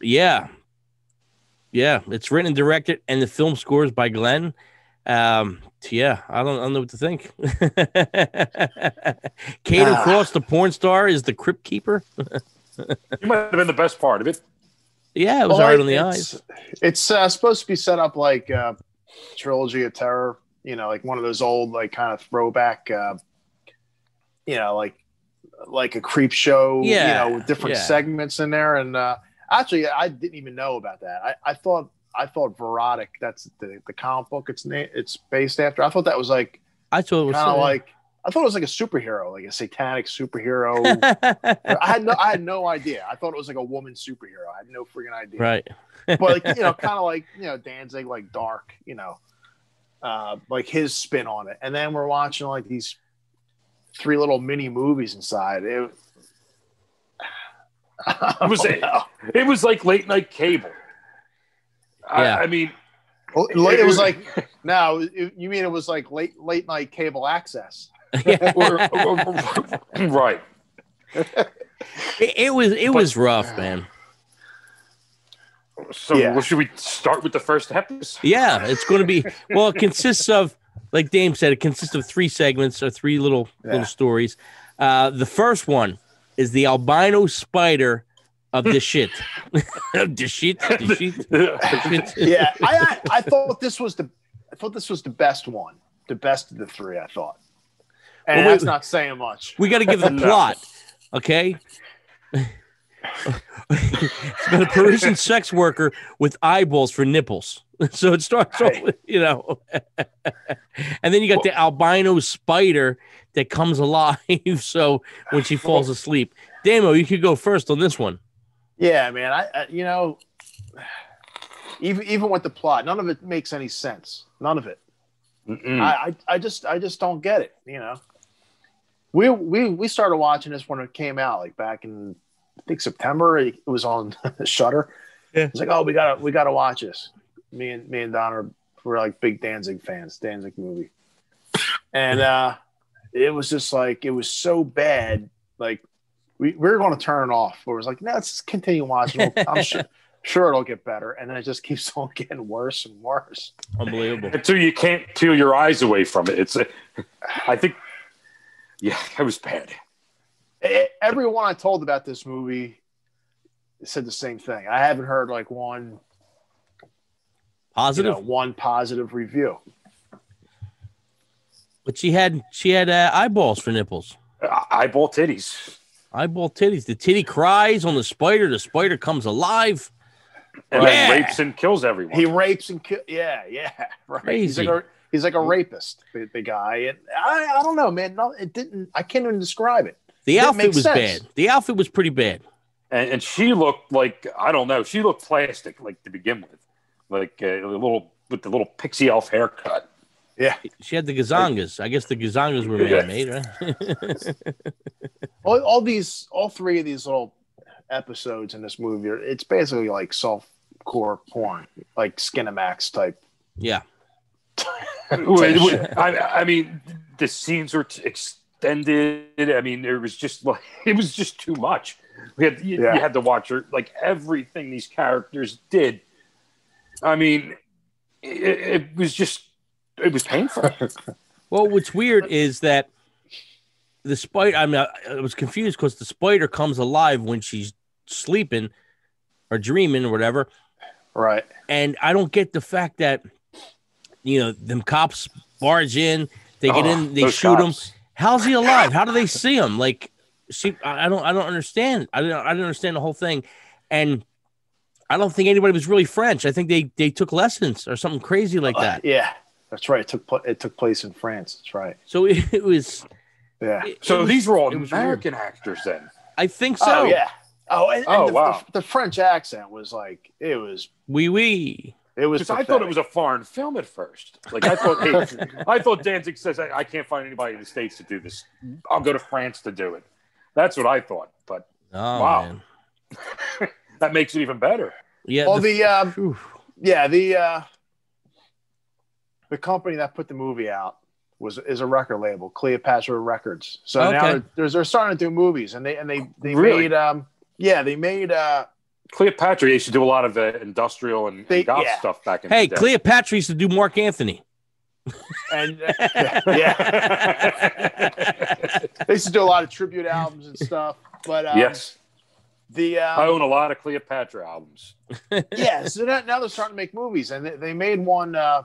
yeah. Yeah, it's written and directed, and the film score is by Glenn. Um, yeah, I don't, I don't know what to think. Kate ah. Cross, the porn star, is the crypt keeper. You might have been the best part of it. Yeah, it was well, hard on the eyes. It's uh, supposed to be set up like uh, Trilogy of Terror, you know, like one of those old, like kind of throwback, uh, you know, like like a creep show, yeah. you know, with different yeah. segments in there. And uh, actually, I didn't even know about that. I, I thought I thought Verotika, that's the, the comic book it's na- it's based after. I thought that was like I thought it was kind of like. I thought it was like a superhero, like a satanic superhero. I had no, I had no idea. I thought it was like a woman superhero. I had no freaking idea. Right. But like, you know, kind of like, you know, Danzig, like dark, you know, uh, like his spin on it. And then we're watching like these three little mini movies inside. It, it was, it, it was like late night cable. Yeah. I, I mean. Well, it was like, no, it, you mean it was like late late night cable access. right. It, it was it but, was rough, man. So yeah. Well, should we start with the first episode? Yeah, it's going to be, well, it consists of, like Dame said, it consists of three segments or three little, yeah. little stories. Uh, the first one is the albino spider Of the shit. Of the shit. The shit. The shit. Yeah. I, I I thought this was the I thought this was the best one. The best of the three, I thought. And well, wait, that's not saying much. We gotta give the no. plot. Okay. It's about a Parisian sex worker with eyeballs for nipples. So it starts off, with, you know, and then you got the albino spider that comes alive. So when she falls asleep, Damo, you could go first on this one. Yeah, man. I, I you know, even even with the plot, none of it makes any sense. None of it. Mm-mm. I, I I just I just don't get it. You know, we we we started watching this when it came out, like back in I think September. It was on Shudder. Yeah. It's like, oh, we gotta we gotta watch this. Me and me and Don are we're like big Danzig fans, Danzig movie, and uh, it was just like it was so bad. Like we, we were going to turn it off, but it was like, no, let's just continue watching. I'm sure sure it'll get better, and then it just keeps on getting worse and worse. Unbelievable. Until you can't peel your eyes away from it. It's, a, I think, yeah, that was bad. It, everyone I told about this movie said the same thing. I haven't heard like one. Positive, you know, one positive review. But she had she had uh, eyeballs for nipples. Uh, eyeball titties. Eyeball titties. The titty cries on the spider. The spider comes alive. And yeah. then rapes and kills everyone. He rapes and kills. Yeah, yeah. Right. Crazy. He's like a, he's like a rapist. The, the guy. And I I don't know, man. No, it didn't. I can't even describe it. The it outfit was sense. bad. The outfit was pretty bad. And, and she looked like I don't know. She looked plastic, like to begin with. Like a little with the little pixie elf haircut. Yeah, she had the gazongas. I guess the gazongas were man-made, right? all, all these, all three of these little episodes in this movie are it's basically like softcore porn, like Skinamax type. Yeah. I, I mean, the scenes were extended. I mean, it was just like it was just too much. We had you, yeah. you had to watch her like everything these characters did. I mean, it, it was just, it was painful. Well, what's weird is that the spider, I mean, I, I was confused because the spider comes alive when she's sleeping or dreaming or whatever. Right. And I don't get the fact that, you know, them cops barge in, they get oh, in, they shoot cops. him. How's he alive? How do they see him? Like, she, I don't, I don't understand. I don't, I don't understand the whole thing. And I don't think anybody was really French. I think they they took lessons or something crazy like that. Uh, yeah, that's right. It took it took place in France. That's right. So it, it was. Yeah. It, so it was, these were all American weird. actors then. I think so. Oh, yeah. Oh, and, oh and the, wow. The, the French accent was like it was. Oui, oui. It was. I thought it was a foreign film at first. Like I thought. hey, I thought Danzig says I, I can't find anybody in the States to do this. I'll go to France to do it. That's what I thought. But oh, wow. That makes it even better. Yeah. Well, the, the um, yeah, the uh, the company that put the movie out was is a record label, Cleopatra Records. So okay. now they're, they're starting to do movies, and they and they they really? made um, yeah, they made uh, Cleopatra used to do a lot of uh, industrial and, they, and goth yeah. stuff back in. Hey, the day. Cleopatra used to do Mark Anthony. And uh, yeah, they used to do a lot of tribute albums and stuff. But um, yes. The, um, I own a lot of Cleopatra albums. Yeah, so that, now they're starting to make movies, and they, they made one. Uh,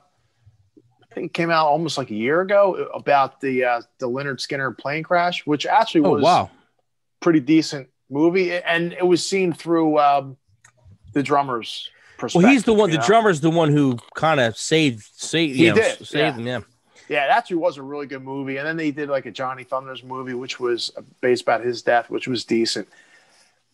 I think it came out almost like a year ago about the uh, the Lynyrd Skynyrd plane crash, which actually was oh, wow. pretty decent movie, and it was seen through um, the drummer's perspective. Well, he's the one. The know? drummer's the one who kind of saved saved. He you know, did saved yeah. them. Yeah. Yeah, it actually was a really good movie, and then they did like a Johnny Thunders movie, which was based about his death, which was decent.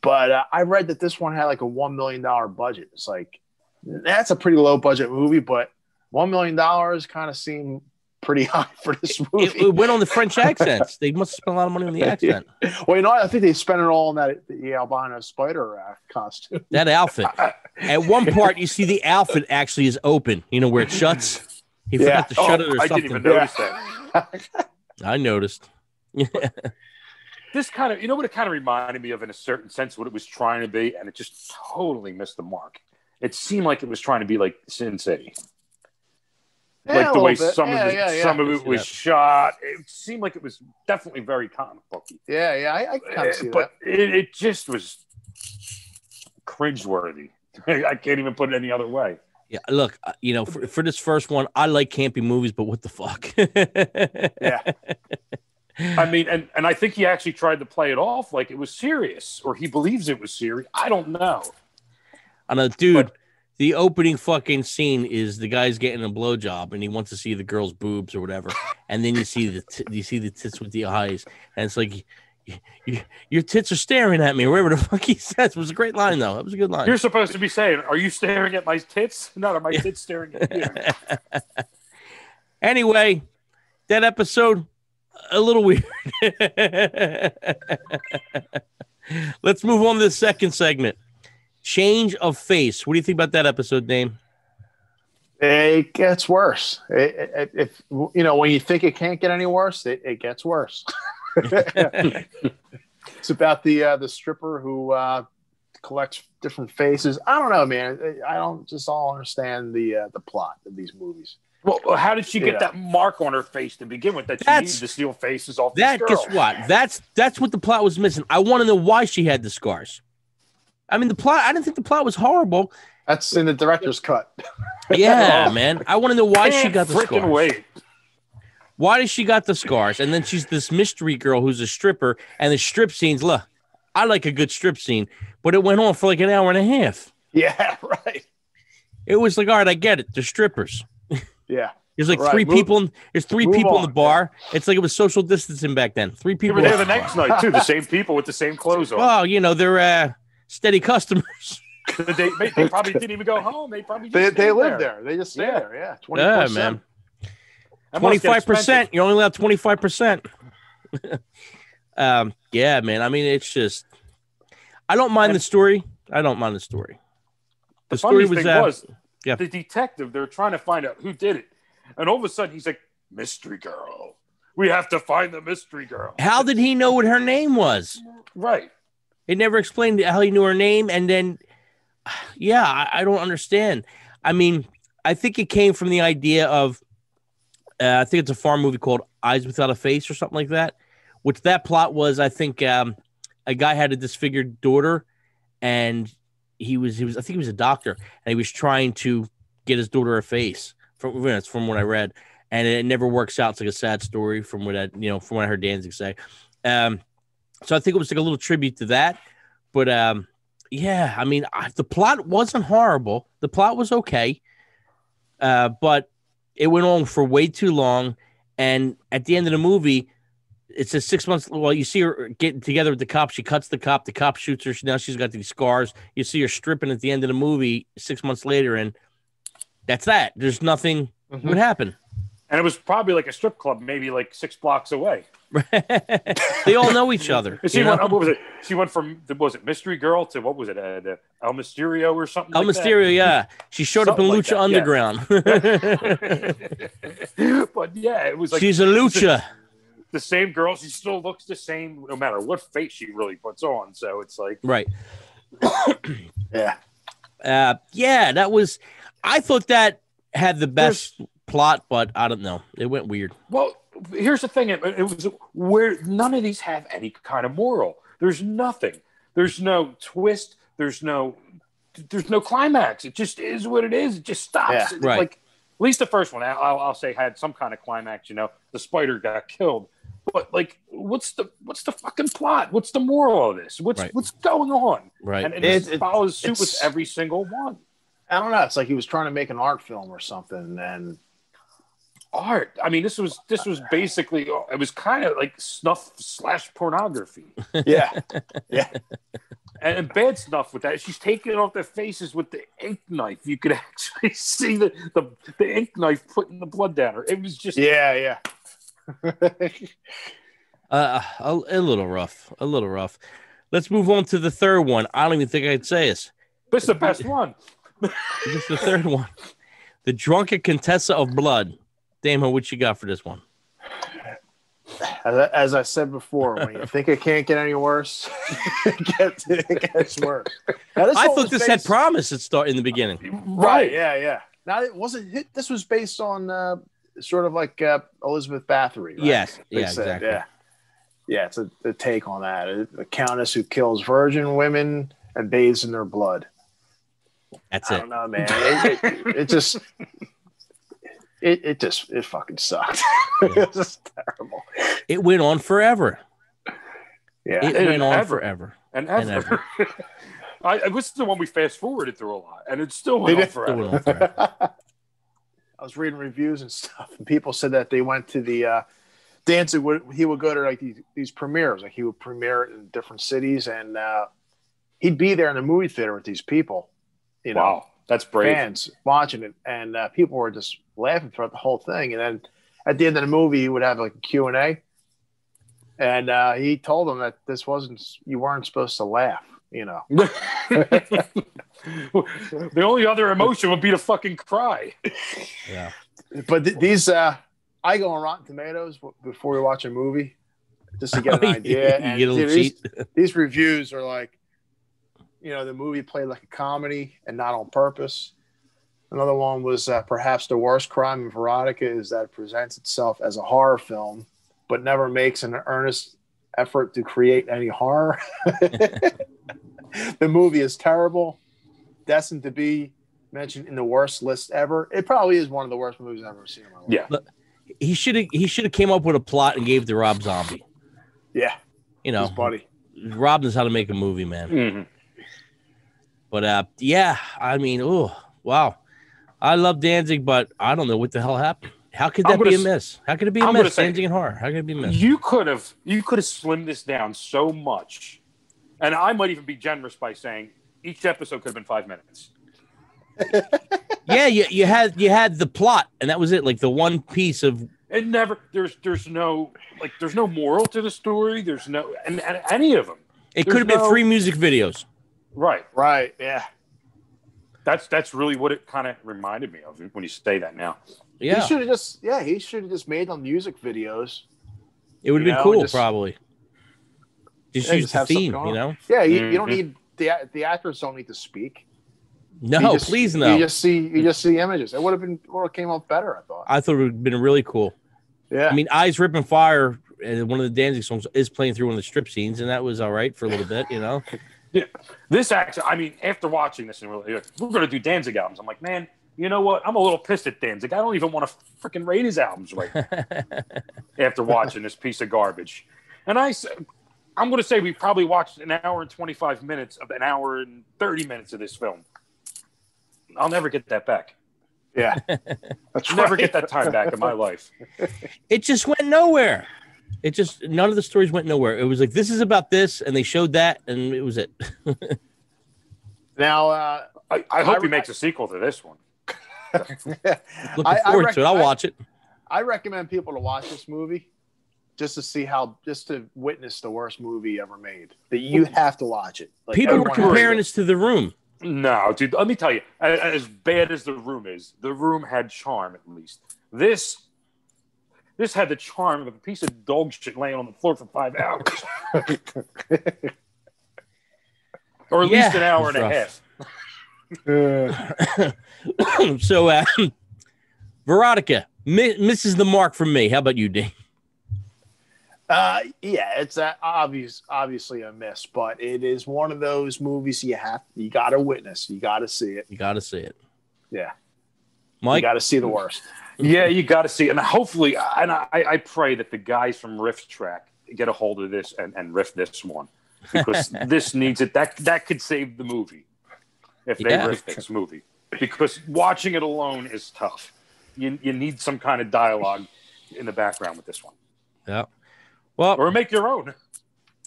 But uh, I read that this one had like a one million dollar budget. It's like, that's a pretty low budget movie, but one million dollars kind of seemed pretty high for this movie. It, it went on the French accents. They must have spent a lot of money on the accent. Well, you know, I think they spent it all on that the albino spider uh, costume. That outfit. At one part, you see the outfit actually is open, you know, where it shuts. He yeah. forgot to oh, shut it or I something. I didn't even notice that. I noticed. Yeah. This kind of, you know what it kind of reminded me of in a certain sense, what it was trying to be, and it just totally missed the mark. It seemed like it was trying to be like Sin City. Yeah, like the way bit. some yeah, of, the, yeah, yeah. some of it was that. shot. It seemed like it was definitely very comic booky. Yeah, yeah, I, I kind of see but that. But it, it just was cringeworthy. I can't even put it any other way. Yeah, look, you know, for, for this first one, I like campy movies, but what the fuck? Yeah. I mean, and, and I think he actually tried to play it off like it was serious, or he believes it was serious. I don't know. I know, dude, but the opening fucking scene is the guy's getting a blowjob and he wants to see the girl's boobs or whatever. And then you see the t you see the tits with the eyes. And it's like, you, you, your tits are staring at me, wherever the fuck he says. It was a great line, though. It was a good line. You're supposed to be saying, are you staring at my tits? Not are my tits staring at you. Anyway, that episode, a little weird. Let's move on to the second segment. Change of face. What do you think about that episode, Dame? It gets worse. It, it, it, you know, when you think it can't get any worse, it, it gets worse. It's about the uh, the stripper who uh, collects different faces. I don't know, man. I don't just all understand the uh, the plot of these movies. Well, how did she get yeah. that mark on her face to begin with? That that's, she needed to steal faces off that. This girl. Guess what? That's that's what the plot was missing. I want to know why she had the scars. I mean, the plot. I didn't think the plot was horrible. That's in the director's cut. Yeah, man. I want to know why man, she got the scars. Wait. Why does she got the scars? And then she's this mystery girl who's a stripper. And the strip scenes. Look, I like a good strip scene, but it went on for like an hour and a half. Yeah, right. It was like, all right, I get it. They're strippers. Yeah, there's like right. three move, people. In, there's three people on. in the bar. It's like it was social distancing back then. Three people. They were there the next night too. The same people with the same clothes on. Well, you know they're uh, steady customers. they, they probably didn't even go home. They probably just they, they lived there. there. They just stayed yeah. there. Yeah, twenty yeah, man. twenty-five percent. You're only allowed twenty-five percent. um, yeah, man. I mean, it's just, I don't mind and the story. I don't mind the story. The, the story was, thing uh, was yeah. the detective, they're trying to find out who did it. And all of a sudden, he's like, mystery girl. We have to find the mystery girl. How did he know what her name was? Right. He never explained how he knew her name. And then, yeah, I, I don't understand. I mean, I think it came from the idea of, Uh, I think it's a farm movie called Eyes Without a Face or something like that, which that plot was, I think, um, a guy had a disfigured daughter and he was, he was, I think he was a doctor and he was trying to get his daughter a face from, you know, it's from what I read. And it never works out. It's like a sad story from what I, you know, from what I heard Danzig say. Um, so I think it was like a little tribute to that, but, um, yeah, I mean, I, the plot wasn't horrible. The plot was okay. Uh, but it went on for way too long, and at the end of the movie, it says six months. Well, you see her getting together with the cop. She cuts the cop. The cop shoots her. Now she's got these scars. You see her stripping at the end of the movie six months later, and that's that. There's nothing mm-hmm. would happen. And it was probably like a strip club, maybe like six blocks away. They all know each other. She went, oh, what was it? She went from what was it, Mystery Girl to what was it, uh, the El Mysterio or something? El like Mysterio, that. yeah. She showed something up in like Lucha that, Underground. Yeah. But yeah, it was like she's a Lucha. The same girl. She still looks the same, no matter what face she really puts on. So it's like right. yeah, uh, yeah. That was. I thought that had the best There's, plot, but I don't know. It went weird. Well. Here's the thing, it, it was where none of these have any kind of moral. There's nothing. There's no twist. There's no there's no climax. It just is what it is. It just stops. Yeah, right. Like at least the first one, I'll, I'll say had some kind of climax, you know, the spider got killed. But like what's the what's the fucking plot? What's the moral of this? What's right. what's going on? Right. And it, it, it follows suit with every single one. I don't know. It's like he was trying to make an art film or something and art. I mean, this was this was basically it was kind of like snuff slash pornography. Yeah, yeah, and, and bad snuff with that. She's taking off their faces with the ink knife. You could actually see the the, the ink knife putting the blood down her. It was just yeah, yeah. uh, a, a little rough, a little rough. Let's move on to the third one. I don't even think I'd say this. But it's the best one. It's the third one. The Drunken Contessa of Blood. Damo, what you got for this one? As, as I said before, when you think it can't get any worse, it, gets, it gets worse. Now, this I thought this based... had promise at start in the beginning. Right. right. Yeah. Yeah. Now it wasn't. It, this was based on uh, sort of like uh, Elizabeth Bathory. Right? Yes. They yeah. Said, exactly. Yeah. Yeah. It's a, a take on that. The Countess who kills virgin women and bathes in their blood. That's I it. I don't know, man. It, it, it just, it, it just, it fucking sucked. Yeah. It was terrible. It went on forever. Yeah, it and went and on ever. forever and ever. And ever. I, I was the one we fast forwarded through a lot, and it still went on forever. on forever. I was reading reviews and stuff, and people said that they went to the uh, Danzig. He would go to like these, these premieres, like he would premiere in different cities, and uh, he'd be there in the movie theater with these people. You know, wow, that's brave. Fans watching it, and uh, people were just laughing throughout the whole thing. And then at the end of the movie, he would have like a Q and A, and uh, he told them that this wasn't you weren't supposed to laugh. You know, the only other emotion would be to fucking cry. Yeah, but th these uh, I go on Rotten Tomatoes before we watch a movie just to get an idea. And get dude, these, these reviews are like. You know, the movie played like a comedy and not on purpose. Another one was uh, perhaps the worst crime in Verotika is that it presents itself as a horror film, but never makes an earnest effort to create any horror. The movie is terrible, destined to be mentioned in the worst list ever. It probably is one of the worst movies I've ever seen in my life. Yeah, but he should have he should have came up with a plot and gave the Rob Zombie. Yeah, you know, his buddy. Rob knows how to make a movie, man. Mm-hmm. But, uh, yeah, I mean, oh, wow. I love Danzig, but I don't know what the hell happened. How could that be a miss? How could it be a miss? Danzig and horror. How could it be a miss? You could have you could have slimmed this down so much. And I might even be generous by saying each episode could have been five minutes. Yeah, you, you had you had the plot, and that was it. Like the one piece of it never there's there's no like there's no moral to the story. There's no and, and any of them. It could have been three music videos. Right, right, yeah. That's that's really what it kind of reminded me of when you say that now. Yeah, he should have just yeah he should have just made them music videos. It would have been cool, just, probably. Just yeah, use just the theme, you know. Yeah, you, mm-hmm. you don't need the the actors don't need to speak. No, you just, please no. You just see you just see images. It would have been would have came out better. I thought. I thought it would have been really cool. Yeah, I mean, Eyes Ripping Fire, and one of the Danzig songs is playing through one of the strip scenes, and that was all right for a little bit, you know. Yeah, this actually, I mean, after watching this, and we're like, we're going to do Danzig albums. I'm like, man, you know what? I'm a little pissed at Danzig. I don't even want to freaking rate his albums right now after watching this piece of garbage. And I, I'm going to say we probably watched an hour and twenty-five minutes of an hour and thirty minutes of this film. I'll never get that back. Yeah. I'll never get that time back in my life. It just went nowhere. It just none of the stories went nowhere. It was like this is about this, and they showed that, and it was it. Now, uh, I, I hope I he makes a sequel to this one. Looking I, forward I to it. I'll watch it. I recommend people to watch this movie just to see how, just to witness the worst movie ever made. That you have to watch it. Like, people were comparing this to The Room. No, dude. Let me tell you, as bad as The Room is, The Room had charm at least. This. This had the charm of a piece of dog shit laying on the floor for five hours. Or at yeah, least an hour and a half. uh. So, uh, Verotika, mi misses the mark from me. How about you, Dean? Uh, yeah, it's uh, obvious, obviously a miss, but it is one of those movies you have, you got to witness. You got to see it. You got to see it. Yeah. Mike? You got to see the worst. Yeah, you got to see. And hopefully, and I, I pray that the guys from Riff Track get a hold of this and, and riff this one. Because this needs it. That that could save the movie if they yeah. riff this movie. Because watching it alone is tough. You, you need some kind of dialogue in the background with this one. Yeah. Well, or make your own.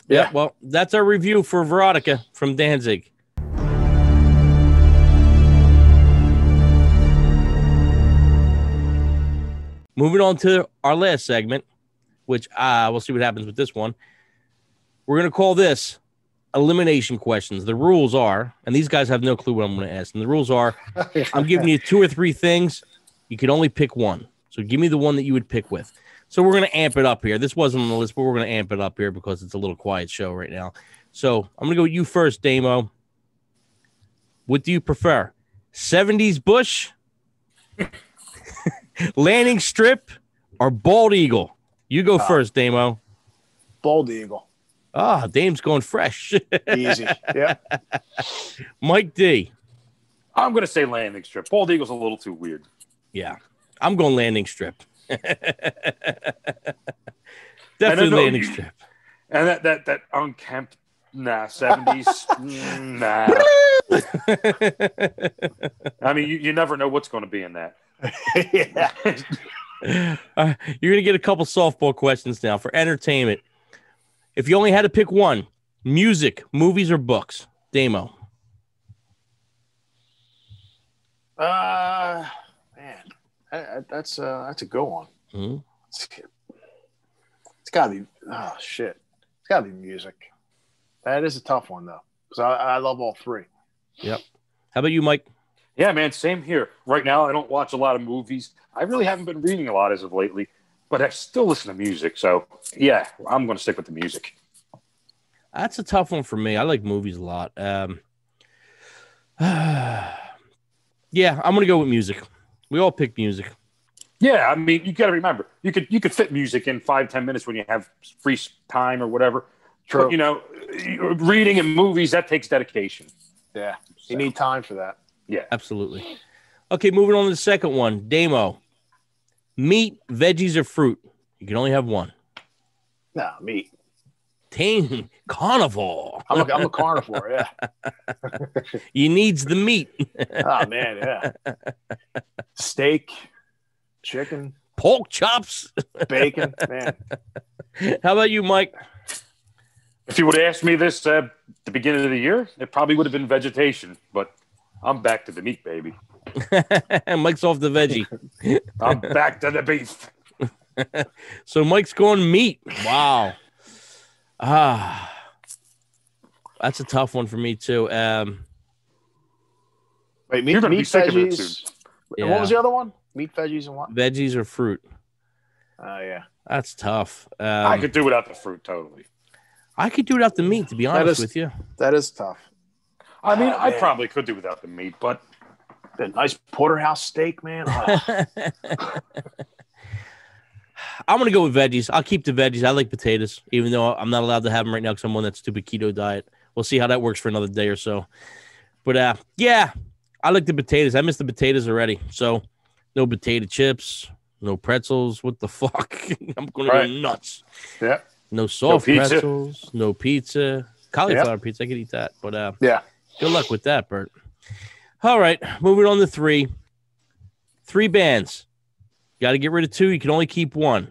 Yeah, yeah. Well, that's our review for Verotika from Danzig. Moving on to our last segment, which uh, we'll see what happens with this one. We're going to call this elimination questions. The rules are, and these guys have no clue what I'm going to ask. And the rules are, I'm giving you two or three things. You can only pick one. So give me the one that you would pick with. So we're going to amp it up here. This wasn't on the list, but we're going to amp it up here because it's a little quiet show right now. So I'm going to go with you first, Damo. What do you prefer? seventies Bush? Landing Strip or Bald Eagle? You go uh, first, Damo. Bald Eagle. Ah, Dame's going fresh. Easy. Yeah. Mike D. I'm going to say landing strip. Bald Eagle's a little too weird. Yeah. I'm going landing strip. Definitely landing you, strip. And that, that, that unkempt, nah, seventies, nah. I mean, you, you never know what's going to be in that. Yeah. Uh, you're going to get a couple softball questions now for entertainment. If you only had to pick one, music, movies, or books, Damo. Uh, man, I, I, that's uh, that's a good one. Mm-hmm. It's, it's gotta be oh shit, it's gotta be music. That is a tough one though, because I, I love all three. Yep. How about you, Mike? Yeah, man, same here. Right now, I don't watch a lot of movies. I really haven't been reading a lot as of lately, but I still listen to music. So yeah, I'm going to stick with the music. That's a tough one for me. I like movies a lot. Um, yeah, I'm going to go with music. We all pick music. Yeah, I mean, you got to remember, you could you could fit music in five, ten minutes when you have free time or whatever. True. But, you know, reading and movies, that takes dedication. Yeah, so you need time for that. Yeah, absolutely. Okay, moving on to the second one. Damo, meat, veggies, or fruit? You can only have one. No, meat. Dang, carnivore. I'm a, I'm a carnivore, yeah. He needs the meat. Oh, man, yeah. Steak, chicken. Pork chops. Bacon, man. How about you, Mike? If you would have asked me this at uh, the beginning of the year, it probably would have been vegetation, but I'm back to the meat, baby. Mike's off the veggie. I'm back to the beef. So Mike's going meat. Wow. Ah, that's a tough one for me too. Um, Wait, meat, meat veggies. Yeah. What was the other one? Meat, veggies, and what? Veggies or fruit? Oh uh, yeah, that's tough. Um, I could do without the fruit totally. I could do without the meat, to be honest is, with you. That is tough. I mean, oh, I probably could do without the meat, but that nice porterhouse steak, man. Oh. I'm going to go with veggies. I'll keep the veggies. I like potatoes, even though I'm not allowed to have them right now because I'm on that stupid keto diet. We'll see how that works for another day or so. But, uh, yeah, I like the potatoes. I miss the potatoes already. So no potato chips, no pretzels. What the fuck? I'm going right. to go nuts. Yeah. No soft no pretzels, no pizza. Cauliflower yep. pizza. I could eat that. But, uh, yeah. Good luck with that, Bert. All right, moving on to three. Three bands. Got to get rid of two. You can only keep one.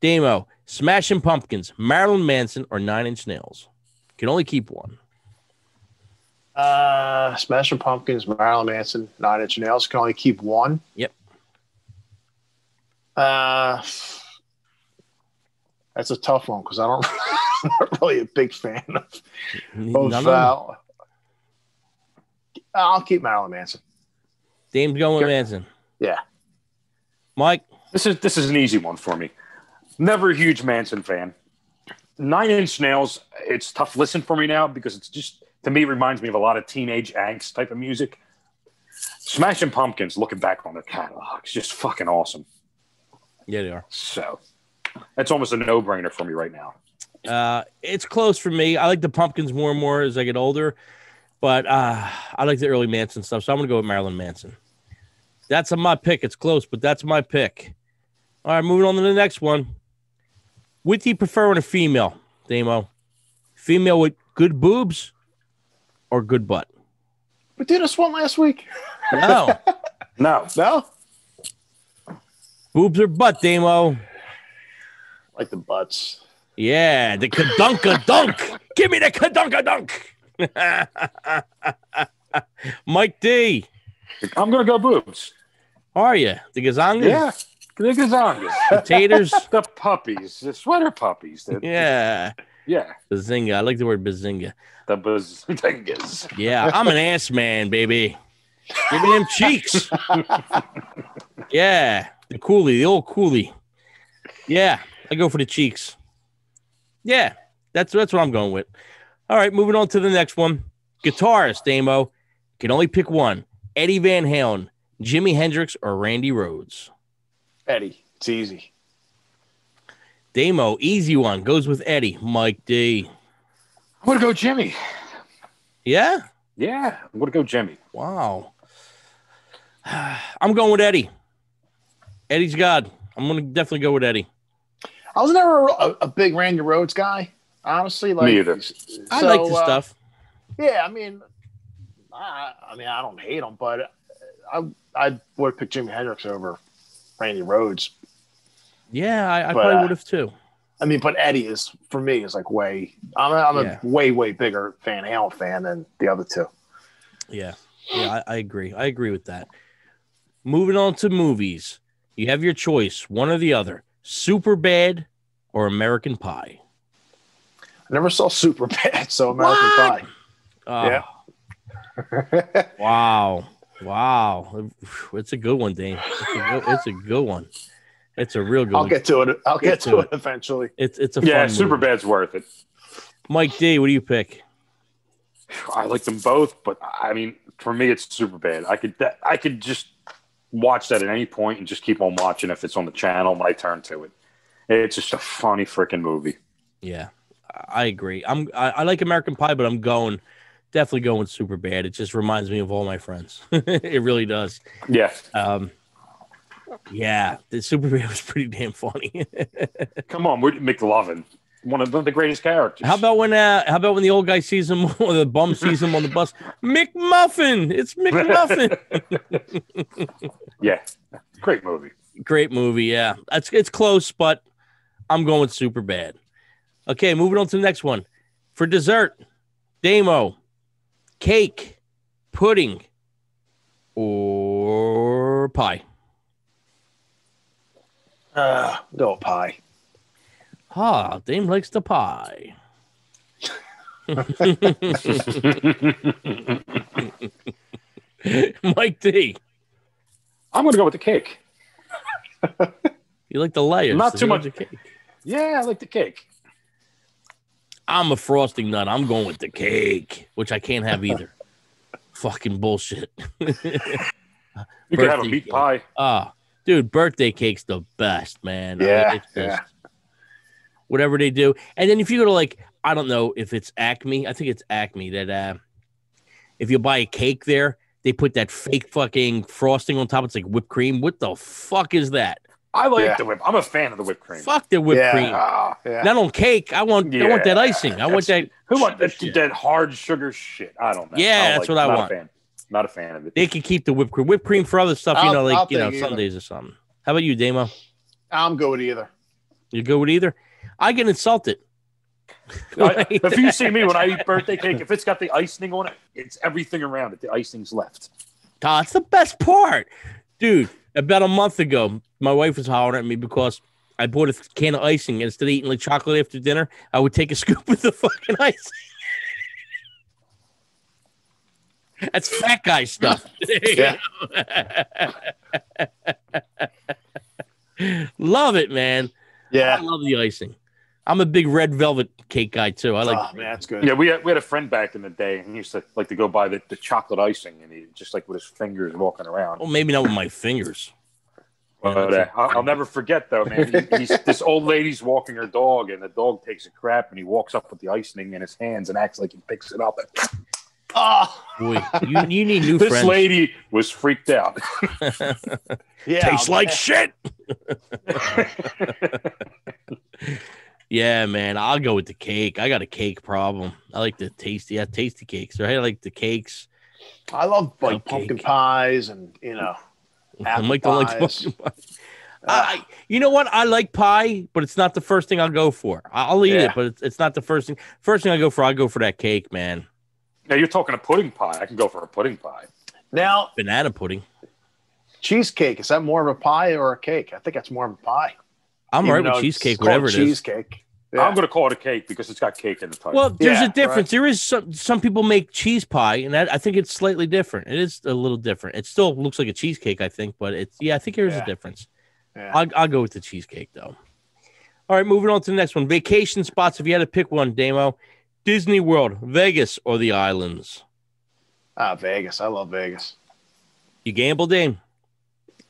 Damo, Smashing Pumpkins, Marilyn Manson, or Nine Inch Nails. Can only keep one. Uh, Smashing Pumpkins, Marilyn Manson, Nine Inch Nails. Can only keep one. Yep. Uh, that's a tough one because I don't. I'm not really a big fan of both. Uh, I'll keep Marilyn Manson. Dame's going with Manson. Yeah. Mike? This is this is an easy one for me. Never a huge Manson fan. Nine Inch Nails, it's tough listen for me now because it's just, to me, it reminds me of a lot of teenage angst type of music. Smashing Pumpkins, looking back on their catalog, it's just fucking awesome. Yeah, they are. So, that's almost a no-brainer for me right now. Uh, it's close for me. I like the Pumpkins more and more as I get older. But uh, I like the early Manson stuff, so I'm going to go with Marilyn Manson. That's my pick. It's close, but that's my pick. All right, moving on to the next one. What do you prefer in a female, Damo? Female with good boobs or good butt? We did this one last week. No. No. No? Boobs or butt, Damo? Like the butts. Yeah, the kadunka-dunk. Give me the kadunka-dunk. Mike D. I'm gonna go boobs. Are you the gazongas? Yeah, the gazongas. Potatoes. The puppies. The sweater puppies. The, yeah. Yeah. Bazinga. I like the word bazinga. The bazingas. Yeah, I'm an ass man, baby. Give me them cheeks. Yeah, the coolie, the old coolie. Yeah, I go for the cheeks. Yeah, that's that's what I'm going with. All right, moving on to the next one. Guitarist, Damo. Can only pick one. Eddie Van Halen, Jimi Hendrix, or Randy Rhoads? Eddie. It's easy. Damo, easy one. Goes with Eddie. Mike D. I'm going to go Jimmy. Yeah? Yeah, I'm going to go Jimmy. Wow. I'm going with Eddie. Eddie's God. I'm going to definitely go with Eddie. I was never a, a big Randy Rhoads guy, honestly. Like, me either. So, I like this uh, stuff. Yeah, I mean, I, I mean, I don't hate him, but I I would have picked Jimi Hendrix over Randy Rhoads. Yeah, I, I but, probably would have too. I mean, but Eddie is, for me, is like way, I'm, I'm yeah. a way, way bigger Van Halen fan than the other two. Yeah, yeah, I, I agree. I agree with that. Moving on to movies. You have your choice, one or the other. Superbad or American Pie? I never saw Superbad, so American what? Pie. Uh, yeah. Wow. Wow. It's a good one, Dane. It's a good, it's a good one. It's a real good I'll one. I'll get to it. I'll get, get to, to it, it eventually. It's it's a yeah, fun Superbad's movie. Worth it. Mike D, what do you pick? I like them both, but I mean, for me, it's Superbad. I could that, I could just watch that at any point and just keep on watching. If it's on the channel, my turn to it. It's just a funny freaking movie. Yeah, I agree. I'm I, I like American Pie, but I'm going definitely going Superbad. It just reminds me of all my friends. It really does. Yeah. Um. Yeah, the Superman was pretty damn funny. Come on, we're McLovin, one of the greatest characters. How about when? Uh, how about when the old guy sees him, or the bum sees him on the bus? McMuffin, it's McMuffin. Yeah, great movie. Great movie. Yeah, that's it's close, but I'm going super bad. Okay, moving on to the next one. For dessert, Damo, cake, pudding, or pie. Uh, no pie. Ah, Dame likes the pie. Mike D. I'm going to go with the cake. You like the layers. Not too much. Cake. Yeah, I like the cake. I'm a frosting nut. I'm going with the cake, which I can't have either. Fucking bullshit. You can have a meat pie. Ah. Uh, Dude, birthday cake's the best, man. Yeah, I mean, it's just, yeah. Whatever they do. And then if you go to, like, I don't know if it's Acme. I think it's Acme that uh, if you buy a cake there, they put that fake fucking frosting on top. It's like whipped cream. What the fuck is that? I like yeah. the whip. I'm a fan of the whipped cream. Fuck the whipped yeah. cream. Uh, yeah. Not on cake. I want yeah. I want that icing. I that's, want that. Who wants that, that hard sugar shit? I don't know. Yeah, that's like, what I want. A fan. Not a fan of it. They can keep the whipped cream. Whipped cream for other stuff, you I'll, know, like, I'll you know, Sundays either. Or something. How about you, Damo? I'm good with either. You good with either? I get insulted. I, if that. You see me when I eat birthday cake, if it's got the icing on it, it's everything around it. The icing's left. Todd, it's the best part. Dude, about a month ago, my wife was hollering at me because I bought a can of icing. And instead of eating like chocolate after dinner, I would take a scoop of the fucking icing. That's fat guy stuff. Yeah. Love it, man. Yeah. I love the icing. I'm a big red velvet cake guy, too. I like oh, man, that's good. Yeah, we had, we had a friend back in the day, and he used to like to go buy the, the chocolate icing, and he just like with his fingers walking around. Well, maybe not with my fingers. But, uh, I'll never forget, though, man. He, he's, this old lady's walking her dog, and the dog takes a crap, and he walks up with the icing in his hands and acts like he picks it up. And oh, boy, you, you need new this friends. This lady was freaked out. Yeah, tastes man. Like shit. Yeah, man, I'll go with the cake. I got a cake problem. I like the tasty, yeah, tasty cakes. Right? I like the cakes. I love like I pumpkin pies and you know, apple Mike don't like pumpkin pies. I, you know what? I like pie, but it's not the first thing I'll go for. I'll eat yeah. it, but it's, it's not the first thing. First thing I go for, I go for that cake, man. Now you're talking a pudding pie. I can go for a pudding pie. Now banana pudding, cheesecake. Is that more of a pie or a cake? I think that's more of a pie. I'm Even right with cheesecake, whatever it is. Cheesecake. Yeah. I'm going to call it a cake because it's got cake in the title. Well, there's yeah, a difference. Right? There is some some people make cheese pie, and that, I think it's slightly different. It is a little different. It still looks like a cheesecake, I think, but it's yeah. I think there is yeah. a difference. Yeah. I'll, I'll go with the cheesecake though. All right, moving on to the next one. Vacation spots. If you had to pick one, Damo. Disney World, Vegas, or the Islands? Ah, Vegas. I love Vegas. You gamble, Dame?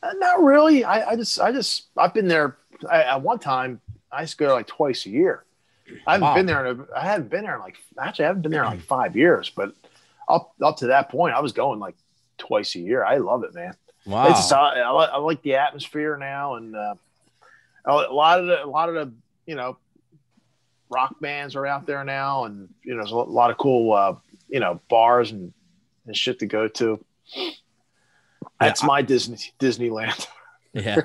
Uh, not really. I, I just, I just, I've been there I, at one time. I used to go like twice a year. I haven't wow. been there. In a, I haven't been there in like actually I haven't been there in like five years. But up up to that point, I was going like twice a year. I love it, man. Wow. It's, I, I like the atmosphere now, and uh, a lot of the, a lot of the you know rock bands are out there now, and you know there's a lot of cool uh, you know bars and, and shit to go to. That's yeah, my I, Disney Disneyland. Yeah.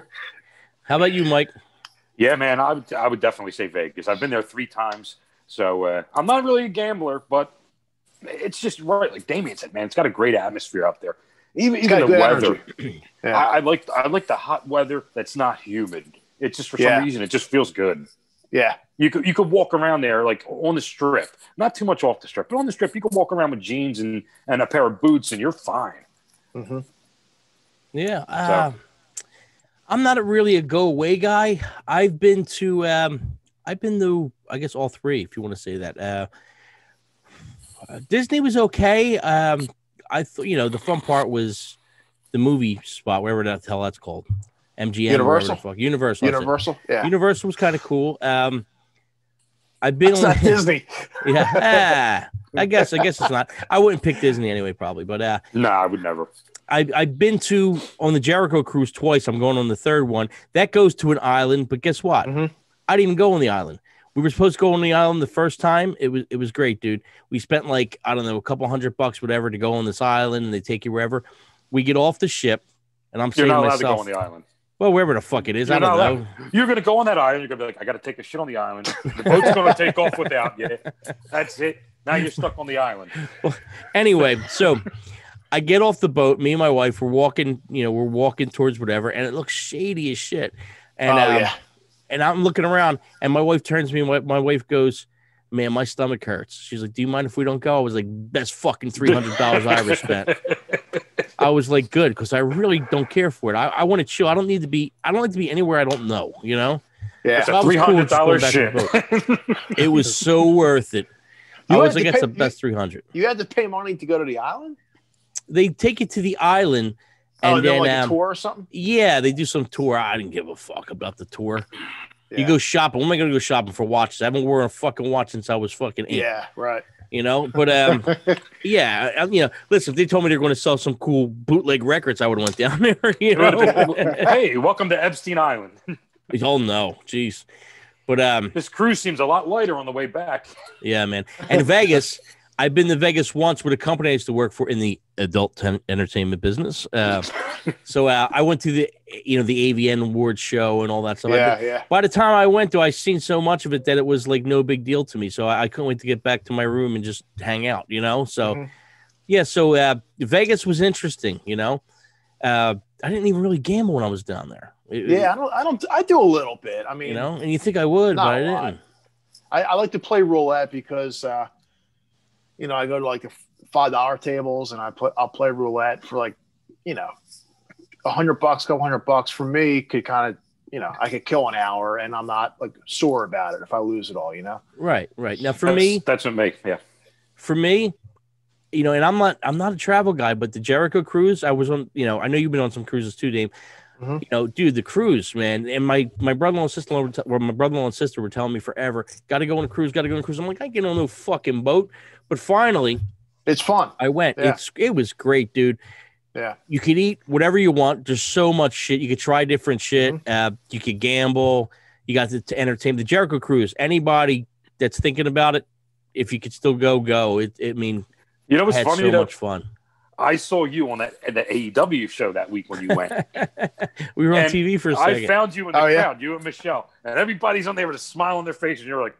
How about you, Mike? Yeah, man, I would, I would definitely say Vegas. I've been there three times, so uh, I'm not really a gambler, but it's just right. Like Damian said, man, it's got a great atmosphere up there. Even, even the weather. yeah. I, I like I like the hot weather that's not humid. It's just for some yeah. reason it just feels good. Yeah, you could you could walk around there like on the strip, not too much off the strip, but on the strip you could walk around with jeans and, and a pair of boots and you're fine. Mm-hmm. Yeah. Uh... So. I'm not a really a go away guy. I've been to, um, I've been to, I guess all three, if you want to say that. Uh, Disney was okay. Um, I thought, you know, the fun part was the movie spot, wherever the hell that's called, M G M, Universal, fuck. Universal, Universal, yeah. Universal was kind of cool. Um, I've been that's on not Disney. yeah, ah, I guess, I guess it's not. I wouldn't pick Disney anyway, probably, but uh, no, nah, I would never. I, I've been to on the Jericho cruise twice. I'm going on the third one. That goes to an island, but guess what? Mm-hmm. I didn't even go on the island. We were supposed to go on the island the first time. It was it was great, dude. We spent like, I don't know, a couple hundred bucks, whatever, to go on this island, and they take you wherever. We get off the ship, and I'm saying to myself, you're not allowed to go on the island. Well, wherever the fuck it is, you're I don't know. You're going to go on that island. You're going to be like, I got to take a shit on the island. The boat's going to take off without you. That's it. Now you're stuck on the island. Well, anyway, so... I get off the boat. Me and my wife were walking, you know, we're walking towards whatever, and it looks shady as shit. And oh, um, yeah. and I'm looking around, and my wife turns to me, and my, my wife goes, "Man, my stomach hurts." She's like, "Do you mind if we don't go?" I was like, "Best fucking three hundred dollars I ever spent." I was like, "Good," because I really don't care for it. I, I want to chill. I don't need to be. I don't like to be anywhere I don't know. You know? Yeah. So three hundred dollars cool shit. It was so worth it. You I was like, "That's the best three hundred." You had to pay money to go to the island? They take you to the island. And oh, then, like um, a tour or something? Yeah, they do some tour. I didn't give a fuck about the tour. Yeah. You go shopping. When am I going to go shopping for watches? I haven't worn a fucking watch since I was fucking eight. Yeah, right. You know? But, um, yeah, you know, listen, if they told me they were going to sell some cool bootleg records, I would have went down there. You know? Hey, welcome to Epstein Island. Oh, no. Jeez. But um, this cruise seems a lot lighter on the way back. Yeah, man. And Vegas... I've been to Vegas once with a company I used to work for in the adult ten- entertainment business. Uh, so uh, I went to the, you know, the A V N awards show and all that stuff. Yeah, yeah. By the time I went to, I seen so much of it that it was like no big deal to me. So I, I couldn't wait to get back to my room and just hang out, you know? So, mm-hmm. yeah. So uh, Vegas was interesting, you know? Uh, I didn't even really gamble when I was down there. It, yeah. It, I don't, I don't, I do a little bit. I mean, you know, and you think I would, but I didn't. I, I like to play roulette because, uh, you know, I go to like the five dollar tables and I put I'll play roulette for like, you know, a hundred bucks, couple hundred bucks for me could kind of, you know, I could kill an hour and I'm not like sore about it if I lose it all, you know. Right, right. Now for that's, me, that's what makes yeah. For me, you know, and I'm not I'm not a travel guy, but the Jericho cruise I was on. You know, I know you've been on some cruises too, Dave. Mm-hmm. You know, dude, the cruise, man, and my my brother-in-law and sister, were t- or my brother-in-law and sister were telling me forever, got to go on a cruise, got to go on a cruise. I'm like, I get on no fucking boat, but finally, it's fun. I went. Yeah. It's it was great, dude. Yeah, you could eat whatever you want. There's so much shit. You could try different shit. Mm-hmm. Uh, you could gamble. You got to, to entertain the Jericho cruise. Anybody that's thinking about it, if you could still go, go. It, it mean, you know, what's had funny so to- much fun. I saw you on that the A E W show that week when you went. We were on and T V for a second. I found you in the oh, crowd, yeah. you and Michelle, and everybody's on there with a smile on their face, and you're like,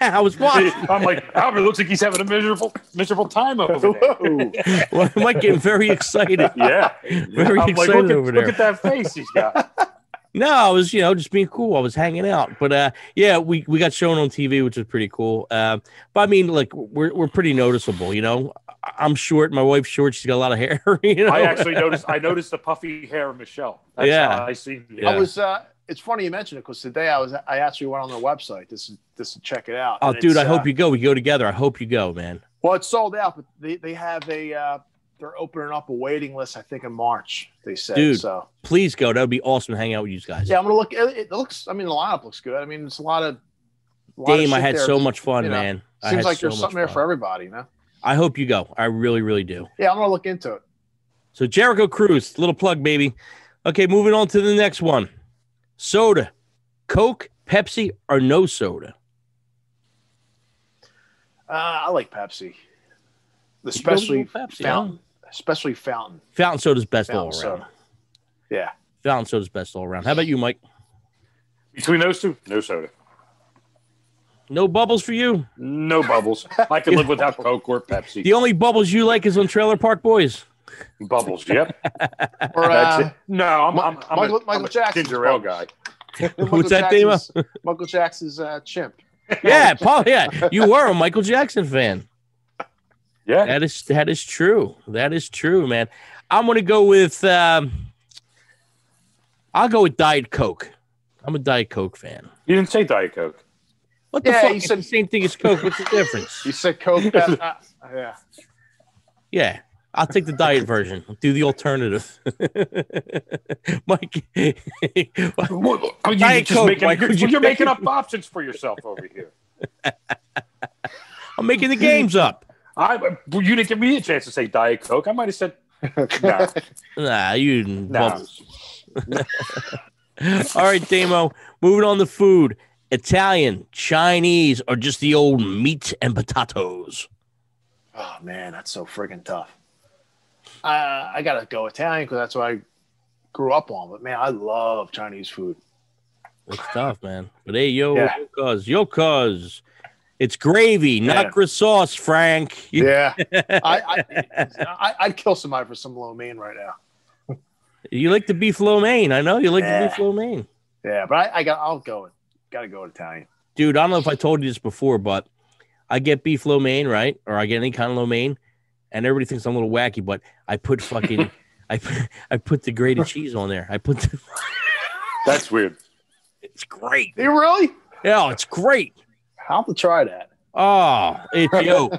"I was watching." I'm like, Albert looks like he's having a miserable, miserable time over there. Well, I might get very excited. Yeah, very I'm excited like, look at, over there. Look at that face he's got. No, I was, you know, just being cool. I was hanging out, but uh, yeah, we, we got shown on T V, which is pretty cool. Uh, but I mean, like, we're we're pretty noticeable, you know. I'm short. My wife's short. She's got a lot of hair. You know? I actually noticed. I noticed the puffy hair of Michelle. That's yeah, how I see. Yeah. I was. Uh, it's funny you mentioned it because today I was. I actually went on their website. This is this to check it out. Oh, dude! I uh, hope you go. We go together. I hope you go, man. Well, it's sold out, but they, they have a. Uh, they're opening up a waiting list. I think in March they said. Dude, so please go. That would be awesome to hang out with you guys. Yeah, I'm gonna look. It, it looks. I mean, the lineup looks good. I mean, it's a lot of Dame, I had there. so much fun, you know, man. Seems like so there's something fun. there for everybody, man. I hope you go. I really, really do. Yeah, I'm going to look into it. So Jericho Cruz, little plug, baby. Okay, moving on to the next one. Soda, Coke, Pepsi, or no soda? Uh, I like Pepsi. Especially Pepsi, fountain. Huh? Especially fountain. Fountain soda's best fountain all around. Soda. Yeah. Fountain soda's best all around. How about you, Mike? Between those two, no soda. No bubbles for you? No bubbles. I can live without Coke or Pepsi. The only bubbles you like is on Trailer Park Boys. Bubbles, yep. Or, uh, That's it. No, I'm, I'm, I'm Michael, a, Michael I'm Jackson's a ginger ale guy. What's that, Dima? Michael Jackson's uh, chimp. Yeah, Paul, yeah. You were a Michael Jackson fan. Yeah. That is that is true. That is true, man. I'm going to go with um, I'll go with Diet Coke. I'm a Diet Coke fan. You didn't say Diet Coke. What the yeah, fuck? He said the same thing as Coke. What's the difference? You said Coke. That, uh, yeah. Yeah. I'll take the diet version. I'll do the alternative. Mike. Well, you diet just Coke, making, Mike, you're, you're, you're making up options for yourself over here. I'm making the games up. I You didn't give me a chance to say Diet Coke. I might have said, nah. Nah, you didn't. Nah. All right, Damo. Moving on to food. Italian, Chinese, or just the old meat and potatoes? Oh, man, that's so friggin' tough. Uh, I got to go Italian because that's what I grew up on. But, man, I love Chinese food. It's tough, man. But, hey, yo, yeah. yo, cuz, yo, cuz. It's gravy, yeah. not gris sauce, Frank. Yeah. I, I, I, I'd kill somebody for some lo mein right now. You like the beef lo mein. I know you like yeah. the beef lo mein. Yeah, but I, I got, I'll go with. Gotta go Italian, dude. I don't know if I told you this before, but I get beef lo mein, right? Or I get any kind of lo mein, and everybody thinks I'm a little wacky. But I put fucking, I put, I put the grated cheese on there. I put. The... That's weird. It's great. You really? Yeah, it's great. I'll have to try that. Oh, it's yo,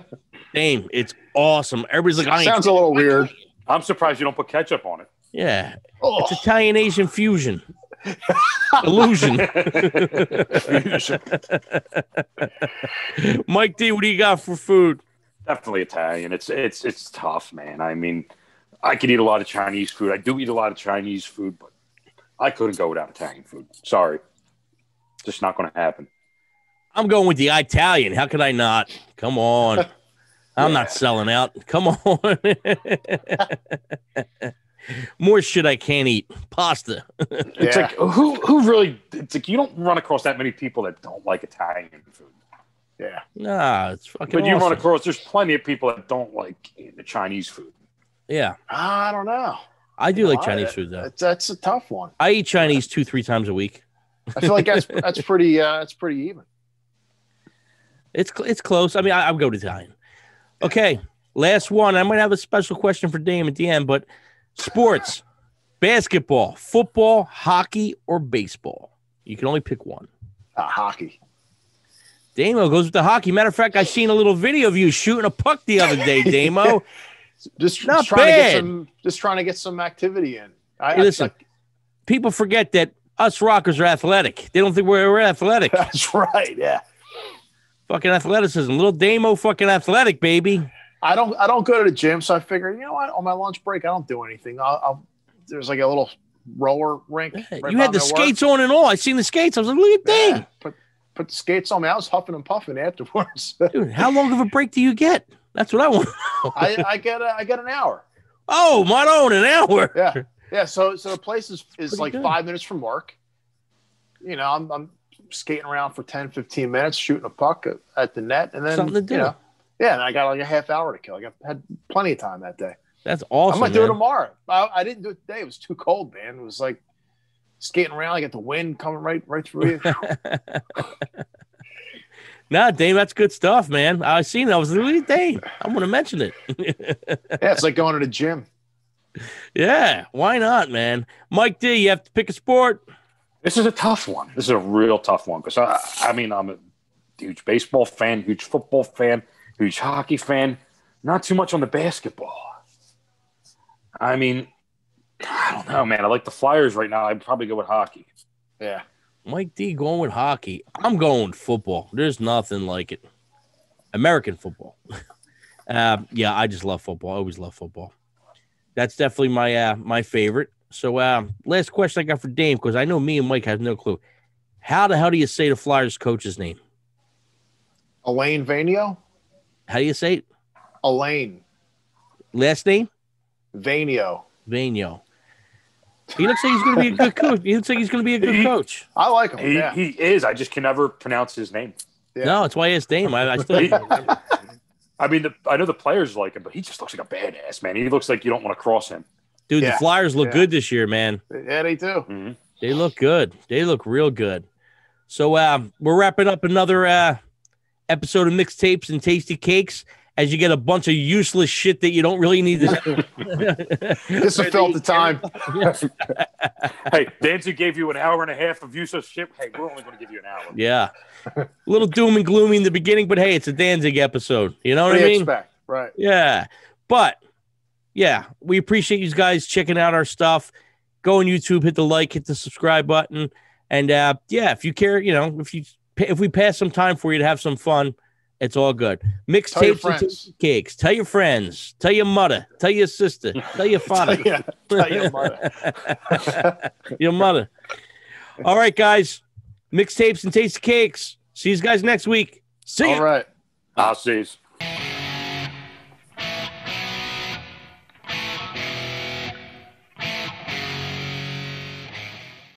Dame. It's awesome. Everybody's like, I sounds a little weird. I'm surprised you don't put ketchup on it. Yeah, oh. It's Italian Asian fusion. Illusion. Mike D, what do you got for food? Definitely Italian. It's it's it's tough, man. I mean, I could eat a lot of Chinese food. I do eat a lot of Chinese food, but I couldn't go without Italian food. Sorry, just not going to happen. I'm going with the Italian. How could I not? Come on, yeah. I'm not selling out. Come on. More shit I can't eat. Pasta. It's yeah. like who who really it's like you don't run across that many people that don't like Italian food. Yeah. Nah, it's fucking But awesome. You run across there's plenty of people that don't like the Chinese food. Yeah. I don't know. I do you like know, Chinese I, food though. That's, that's a tough one. I eat Chinese two, three times a week. I feel like that's that's pretty uh that's pretty even. It's it's close. I mean, I, I'll go to Italian. Okay. Last one. I might have a special question for Dame at the end, but sports, basketball, football, hockey, or baseball? You can only pick one. Uh, hockey. Damo goes with the hockey. Matter of fact, I seen a little video of you shooting a puck the other day, Damo. just, Not just, trying bad. To get some, just trying to get some activity in. I, hey, I, listen, I, people forget that us rockers are athletic. They don't think we're, we're athletic. That's right, yeah. Fucking athleticism. Little Damo fucking athletic, baby. I don't. I don't go to the gym, so I figure, you know what? On my lunch break, I don't do anything. I'll, I'll there's like a little roller rink. Yeah, right you had the skates work. on and all. I seen the skates. I was like, look at that. Yeah, put put the skates on me. I was huffing and puffing afterwards. Dude, how long of a break do you get? That's what I want. I, I get. A, I get an hour. Oh, my own an hour. Yeah, yeah. So, so the place is is Pretty like good. five minutes from work. You know, I'm, I'm skating around for ten, fifteen minutes, shooting a puck at, at the net, and then something to do. You know, yeah, and I got like a half hour to kill. I had plenty of time that day. That's awesome. I might do man. it tomorrow. I, I didn't do it today. It was too cold, man. It was like skating around. I got the wind coming right, right through you. Nah, Dave, that's good stuff, man. I seen it. I was literally Dave. I'm gonna mention it. Yeah, it's like going to the gym. Yeah, why not, man? Mike D, you have to pick a sport. This is a tough one. This is a real tough one because I, I mean, I'm a huge baseball fan, huge football fan. Huge hockey fan, not too much on the basketball. I mean, I don't know, man. I like the Flyers right now. I'd probably go with hockey. Yeah. Mike D going with hockey. I'm going football. There's nothing like it. American football. uh, yeah, I just love football. I always love football. That's definitely my uh, my favorite. So uh, last question I got for Dame, because I know me and Mike have no clue. How the hell do you say the Flyers coach's name? Alain Vigneault? How do you say it? Alain. Last name? Vigneault. Vigneault. He looks like he's going to be a good coach. He looks like he's going to be a good he, coach. I like him. He, yeah. he is. I just can never pronounce his name. Yeah. No, that's why he has Dame. I, I still remember. I mean, the, I know the players like him, but he just looks like a badass, man. He looks like you don't want to cross him. Dude, yeah. the Flyers look yeah. good this year, man. Yeah, they do. Mm-hmm. They look good. They look real good. So uh, we're wrapping up another uh, episode of Mixtapes and Tasty Cakes. As you get a bunch of useless shit that you don't really need to do. This will fill the time. Hey, Danzig gave you an hour and a half of useless shit. Hey, we're only going to give you an hour. Yeah. A little doom and gloomy in the beginning, but hey, it's a Danzig episode. You know what, what I mean? Expect? Right. Yeah. But, yeah, we appreciate you guys checking out our stuff. Go on YouTube, hit the like, hit the subscribe button. And, uh, yeah, if you care, you know, if you if we pass some time for you to have some fun, it's all good. Mixtapes and Tasty Cakes. Tell your friends. Tell your mother. Tell your sister. Tell your father. tell, your, tell your mother. your mother. All right, guys. Mixtapes and Tasty Cakes. See you guys next week. See you. All ya. Right. I'll see you.